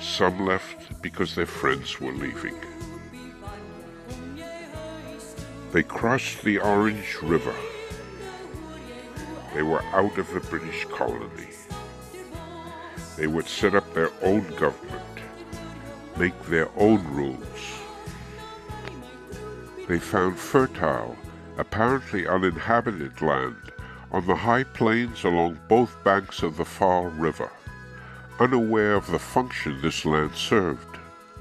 Some left because their friends were leaving. They crossed the Orange River. They were out of the British colony. They would set up their own government, make their own rules. They found fertile, apparently uninhabited land on the high plains along both banks of the Far River, unaware of the function this land served,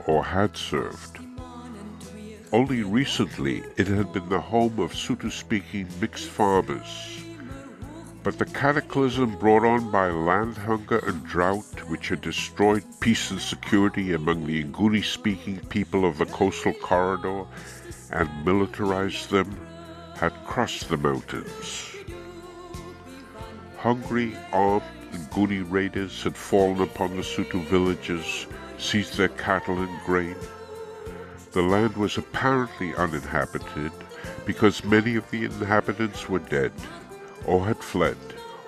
or had served. Only recently it had been the home of Sotho-speaking mixed farmers, but the cataclysm brought on by land hunger and drought, which had destroyed peace and security among the Nguni-speaking people of the coastal corridor and militarized them, had crossed the mountains. Hungry, armed Nguni raiders had fallen upon the Sotho villages, seized their cattle and grain. The land was apparently uninhabited because many of the inhabitants were dead, or had fled,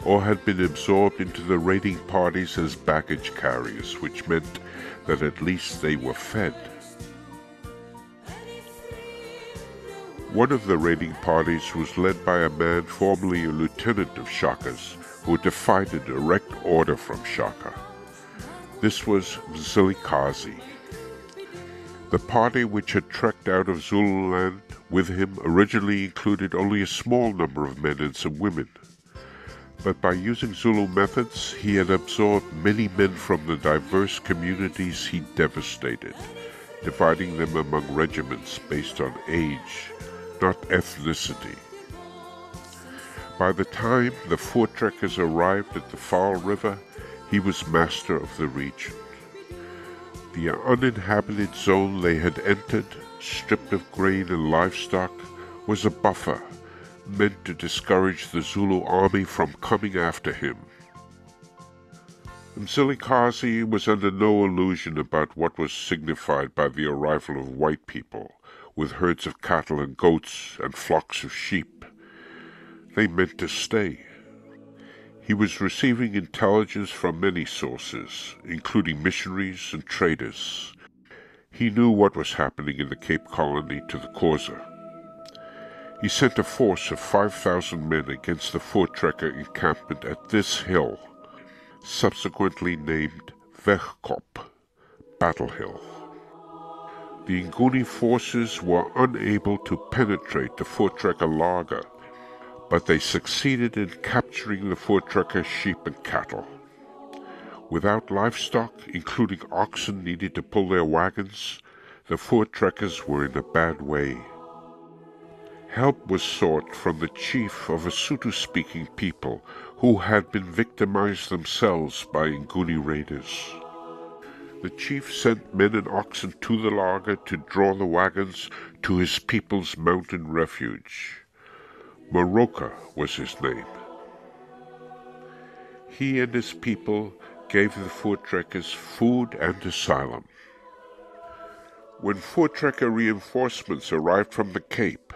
or had been absorbed into the raiding parties as baggage carriers, which meant that at least they were fed. One of the raiding parties was led by a man formerly a lieutenant of Shaka's, who defied a direct order from Shaka. This was Mzilikazi. The party which had trekked out of Zululand with him originally included only a small number of men and some women, but by using Zulu methods he had absorbed many men from the diverse communities he devastated, dividing them among regiments based on age, not ethnicity. By the time the Voortrekkers arrived at the Vaal River, he was master of the region. The uninhabited zone they had entered, stripped of grain and livestock, was a buffer meant to discourage the Zulu army from coming after him. Mzilikazi was under no illusion about what was signified by the arrival of white people, with herds of cattle and goats and flocks of sheep. They meant to stay. He was receiving intelligence from many sources, including missionaries and traders. He knew what was happening in the Cape Colony to the Xhosa. He sent a force of five thousand men against the Voortrekker encampment at this hill, subsequently named Wegkop, Battle Hill. The Nguni forces were unable to penetrate the Voortrekker lager, but they succeeded in capturing the Voortrekker sheep and cattle. Without livestock, including oxen needed to pull their wagons, the Voortrekkers were in a bad way. Help was sought from the chief of a Sotho-speaking people who had been victimized themselves by Nguni raiders. The chief sent men and oxen to the lager to draw the wagons to his people's mountain refuge. Moroka was his name. He and his people gave the Voortrekkers food and asylum. When Voortrekker reinforcements arrived from the Cape,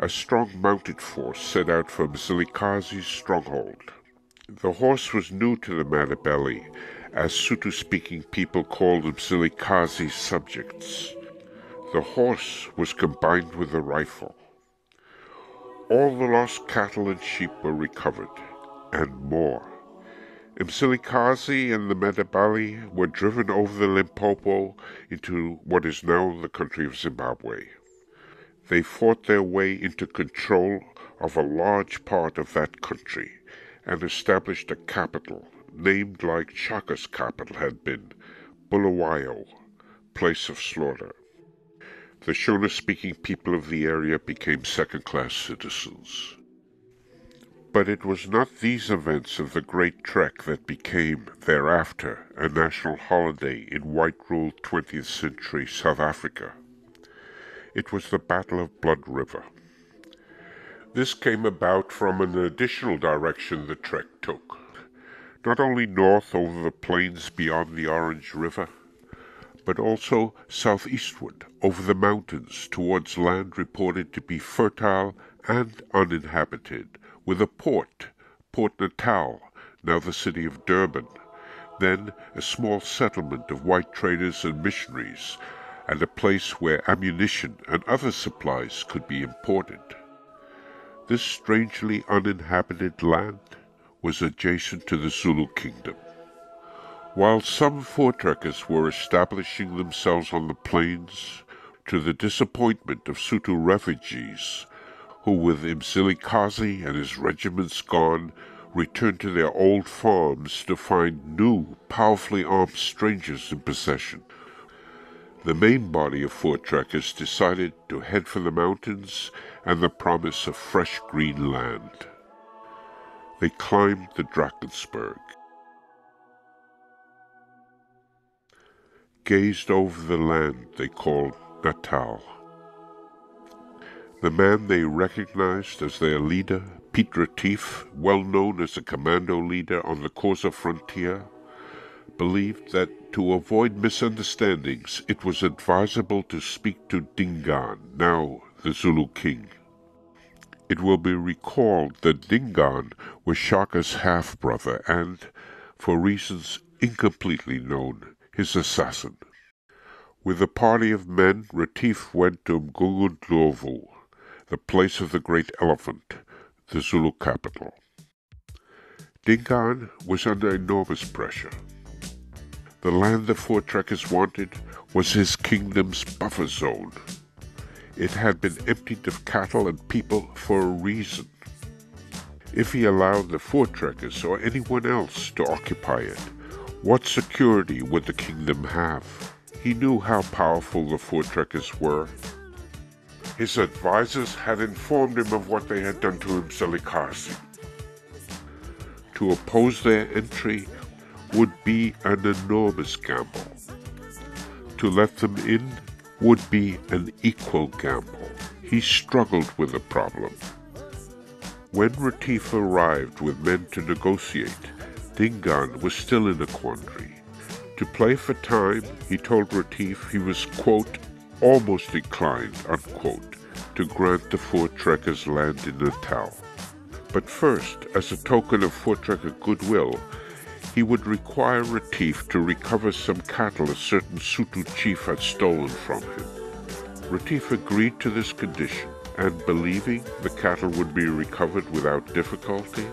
a strong mounted force set out for Mzilikazi's stronghold. The horse was new to the Matabele, as Sotho-speaking people called Mzilikazi's subjects. The horse was combined with a rifle. All the lost cattle and sheep were recovered, and more. Mzilikazi and the Matabali were driven over the Limpopo into what is now the country of Zimbabwe. They fought their way into control of a large part of that country and established a capital, named like Shaka's capital had been, Bulawayo, place of slaughter. The Shona-speaking people of the area became second-class citizens. But it was not these events of the Great Trek that became, thereafter, a national holiday in white-ruled twentieth century South Africa. It was the Battle of Blood River. This came about from an additional direction the trek took, not only north over the plains beyond the Orange River, but also southeastward over the mountains towards land reported to be fertile and uninhabited, with a port, Port Natal, now the city of Durban, then a small settlement of white traders and missionaries, and a place where ammunition and other supplies could be imported. This strangely uninhabited land was adjacent to the Zulu kingdom. While some Voortrekkers were establishing themselves on the plains, to the disappointment of Sotho refugees, who with Mzilikazi and his regiments gone, returned to their old farms to find new, powerfully armed strangers in possession. The main body of Voortrekkers decided to head for the mountains and the promise of fresh green land. They climbed the Drakensberg, gazed over the land they called Natal. The man they recognized as their leader, Piet Retief, well known as a commando leader on the Xhosa frontier, believed that to avoid misunderstandings it was advisable to speak to Dingaan, now the Zulu king. It will be recalled that Dingaan was Shaka's half-brother and, for reasons incompletely known, his assassin. With a party of men, Retief went to Nguni, the place of the Great Elephant, the Zulu capital. Dingaan was under enormous pressure. The land the Voortrekkers wanted was his kingdom's buffer zone. It had been emptied of cattle and people for a reason. If he allowed the Voortrekkers or anyone else to occupy it, what security would the kingdom have? He knew how powerful the Voortrekkers were. His advisors had informed him of what they had done to Mzilikazi. To oppose their entry would be an enormous gamble. To let them in would be an equal gamble. He struggled with the problem. When Retief arrived with men to negotiate, Dingaan was still in a quandary. To play for time, he told Retief he was, quote, almost inclined, unquote, to grant the Voortrekkers land in Natal. But first, as a token of Voortrekker goodwill, he would require Retief to recover some cattle a certain Sotho chief had stolen from him. Retief agreed to this condition, and believing the cattle would be recovered without difficulty,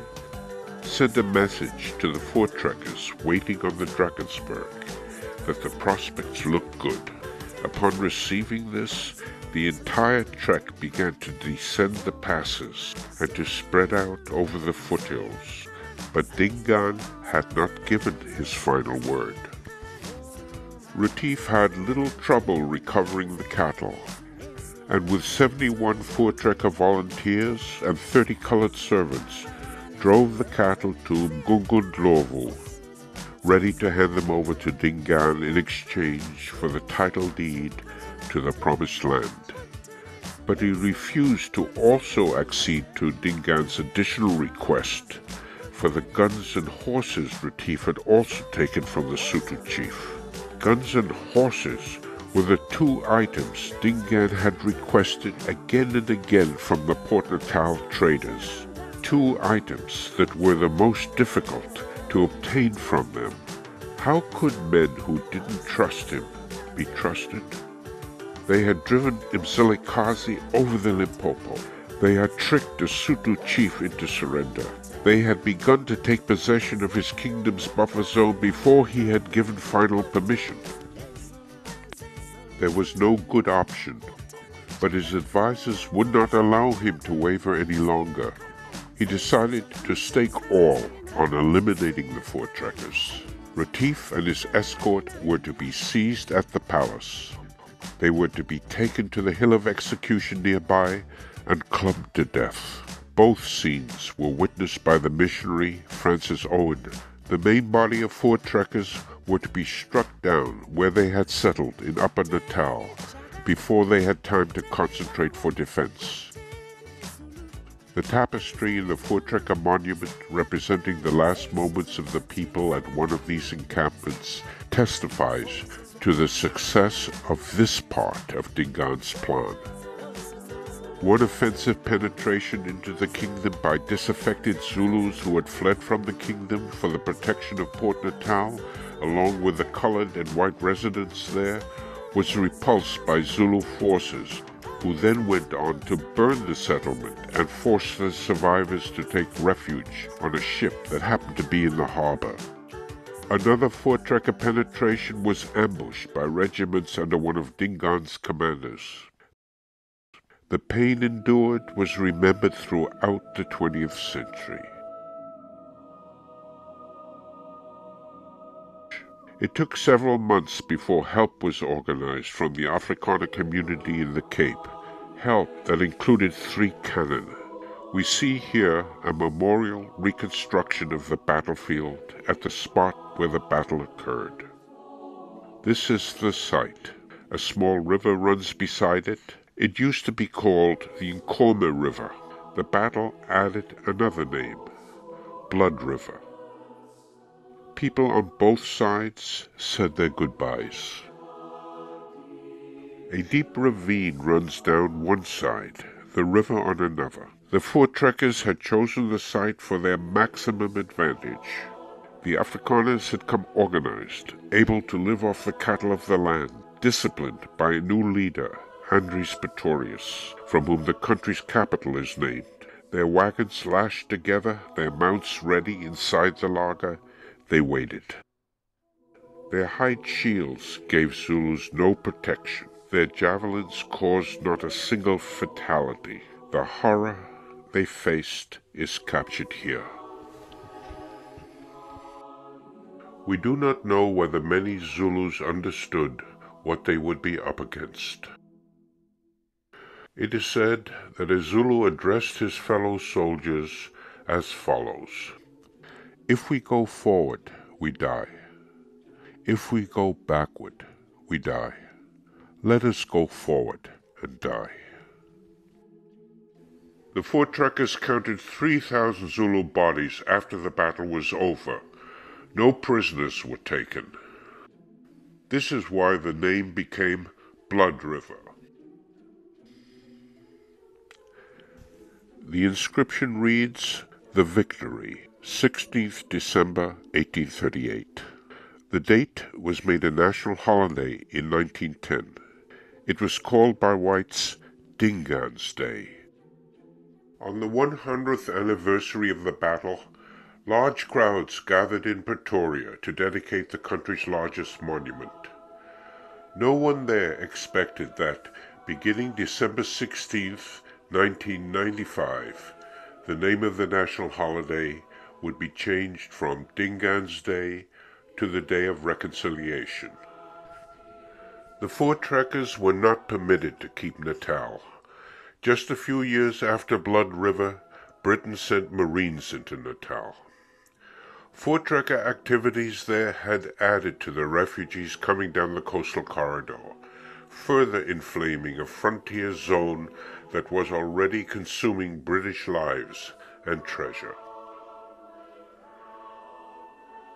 sent a message to the Voortrekkers waiting on the Drakensberg that the prospects looked good. Upon receiving this, the entire trek began to descend the passes and to spread out over the foothills, but Dingaan had not given his final word. Retief had little trouble recovering the cattle, and with seventy-one Voortrekker volunteers and thirty colored servants, drove the cattle to Ngungundlovu, ready to hand them over to Dingaan in exchange for the title deed to the promised land. But he refused to also accede to Dingaan's additional request for the guns and horses Retief had also taken from the Sotho chief. Guns and horses were the two items Dingaan had requested again and again from the Port Natal traders. Two items that were the most difficult to obtain from them. How could men who didn't trust him be trusted? They had driven Mzilikazi over the Limpopo. They had tricked a Sotho chief into surrender. They had begun to take possession of his kingdom's buffer zone before he had given final permission. There was no good option, but his advisers would not allow him to waver any longer. He decided to stake all on eliminating the Voortrekkers. Retief and his escort were to be seized at the palace. They were to be taken to the hill of execution nearby and clubbed to death. Both scenes were witnessed by the missionary Francis Owen. The main body of Voortrekkers were to be struck down where they had settled in Upper Natal before they had time to concentrate for defense. The tapestry in the Voortrekker monument representing the last moments of the people at one of these encampments testifies to the success of this part of Dingaan's plan. One offensive penetration into the kingdom by disaffected Zulus who had fled from the kingdom for the protection of Port Natal, along with the colored and white residents there, was repulsed by Zulu forces, who then went on to burn the settlement and force the survivors to take refuge on a ship that happened to be in the harbor. Another Voortrekker penetration was ambushed by regiments under one of Dingaan's commanders. The pain endured was remembered throughout the twentieth century. It took several months before help was organized from the Afrikaner community in the Cape, help that included three cannon. We see here a memorial reconstruction of the battlefield at the spot where the battle occurred. This is the site. A small river runs beside it. It used to be called the Nkomo River. The battle added another name, Blood River. People on both sides said their goodbyes. A deep ravine runs down one side, the river on another. The Voortrekkers had chosen the site for their maximum advantage. The Afrikaners had come organized, able to live off the cattle of the land, disciplined by a new leader, Andries Pretorius, from whom the country's capital is named. Their wagons lashed together, their mounts ready inside the laager, they waited. Their hide shields gave Zulus no protection. Their javelins caused not a single fatality. The horror they faced is captured here. We do not know whether many Zulus understood what they would be up against. It is said that a Zulu addressed his fellow soldiers as follows. If we go forward, we die. If we go backward, we die. Let us go forward and die. The Voortrekkers counted three thousand Zulu bodies after the battle was over. No prisoners were taken. This is why the name became Blood River. The inscription reads, The Victory, sixteenth December eighteen thirty-eight. The date was made a national holiday in nineteen ten. It was called by whites Dingaan's Day. On the one hundredth anniversary of the battle, large crowds gathered in Pretoria to dedicate the country's largest monument. No one there expected that, beginning December sixteenth nineteen ninety-five, the name of the national holiday would be changed from Dingaan's Day to the Day of Reconciliation. The Voortrekkers were not permitted to keep Natal. Just a few years after Blood River, Britain sent Marines into Natal. Voortrekker activities there had added to the refugees coming down the coastal corridor, further inflaming a frontier zone that was already consuming British lives and treasure.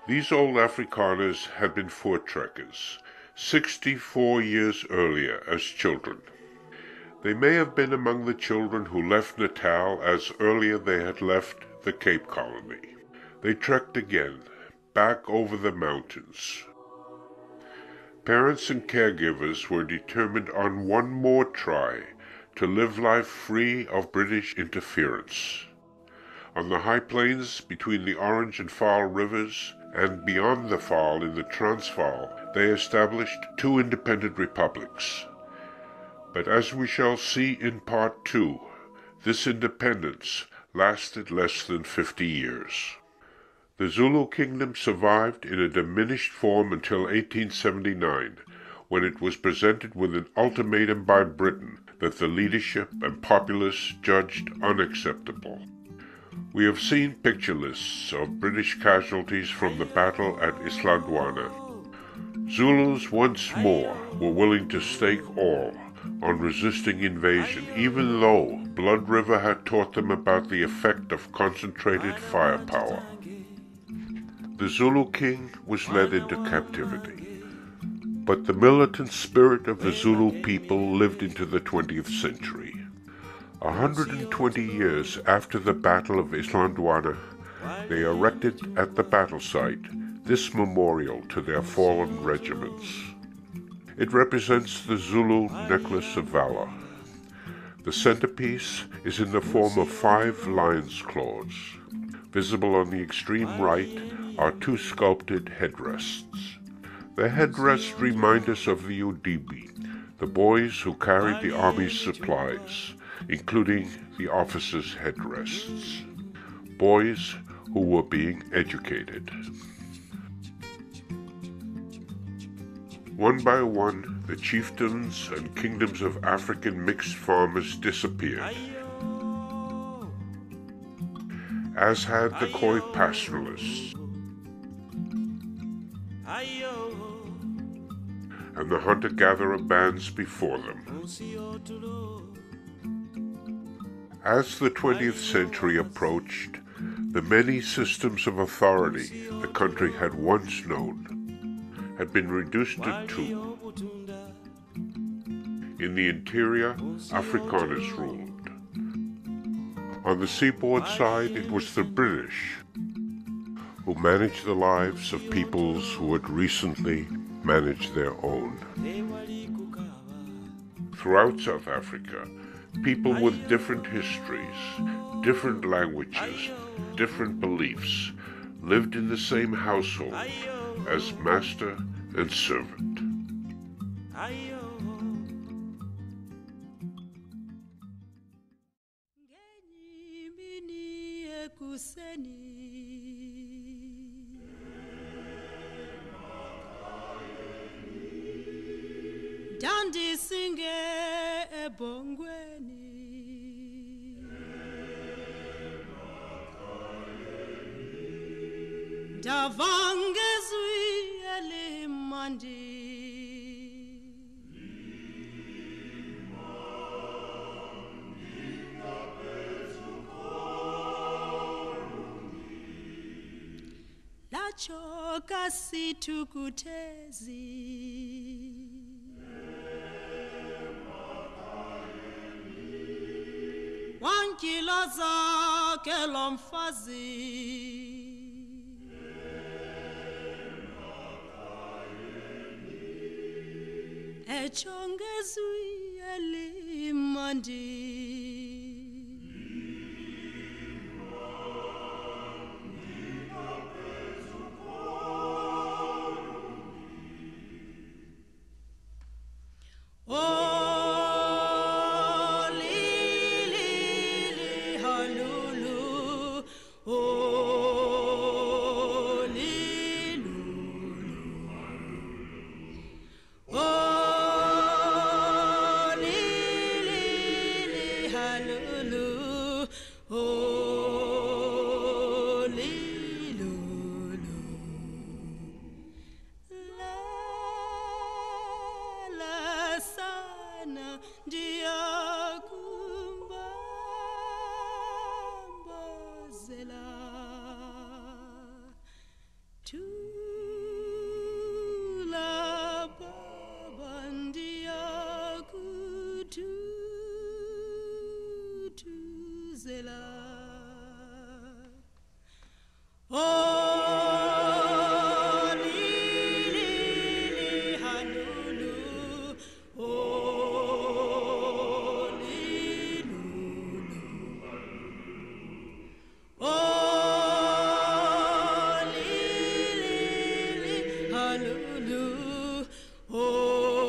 These old Afrikaners had been Voortrekkers sixty-four years earlier as children. They may have been among the children who left Natal as earlier they had left the Cape Colony. They trekked again, back over the mountains. Parents and caregivers were determined on one more try to live life free of British interference. On the high plains between the Orange and Vaal rivers, and beyond the Vaal in the Transvaal, they established two independent republics. But as we shall see in part two, this independence lasted less than fifty years. The Zulu kingdom survived in a diminished form until eighteen seventy-nine, when it was presented with an ultimatum by Britain that the leadership and populace judged unacceptable. We have seen picture lists of British casualties from the battle at Isandlwana. Zulus once more were willing to stake all on resisting invasion, even though Blood River had taught them about the effect of concentrated firepower. The Zulu king was led into captivity, but the militant spirit of the Zulu people lived into the twentieth century. one hundred twenty years after the Battle of Isandlwana, they erected at the battle site this memorial to their fallen regiments. It represents the Zulu necklace of valor. The centerpiece is in the form of five lion's claws. Visible on the extreme right are two sculpted headrests. The headrests remind us of the Udibi, the boys who carried the army's supplies, including the officers' headrests, boys who were being educated. One by one, the chiefdoms and kingdoms of African mixed farmers disappeared, as had the Khoi pastoralists and the hunter-gatherer bands before them. As the twentieth century approached, the many systems of authority the country had once known had been reduced to two. In the interior, Afrikaners ruled. On the seaboard side, it was the British who managed the lives of peoples who had recently managed their own. Throughout South Africa, people with different histories, different languages, different beliefs lived in the same household as master and servant. Choka situkutezi wankilo zake lomfazi echongezwi elimandi. Oh! Honolulu. Oh.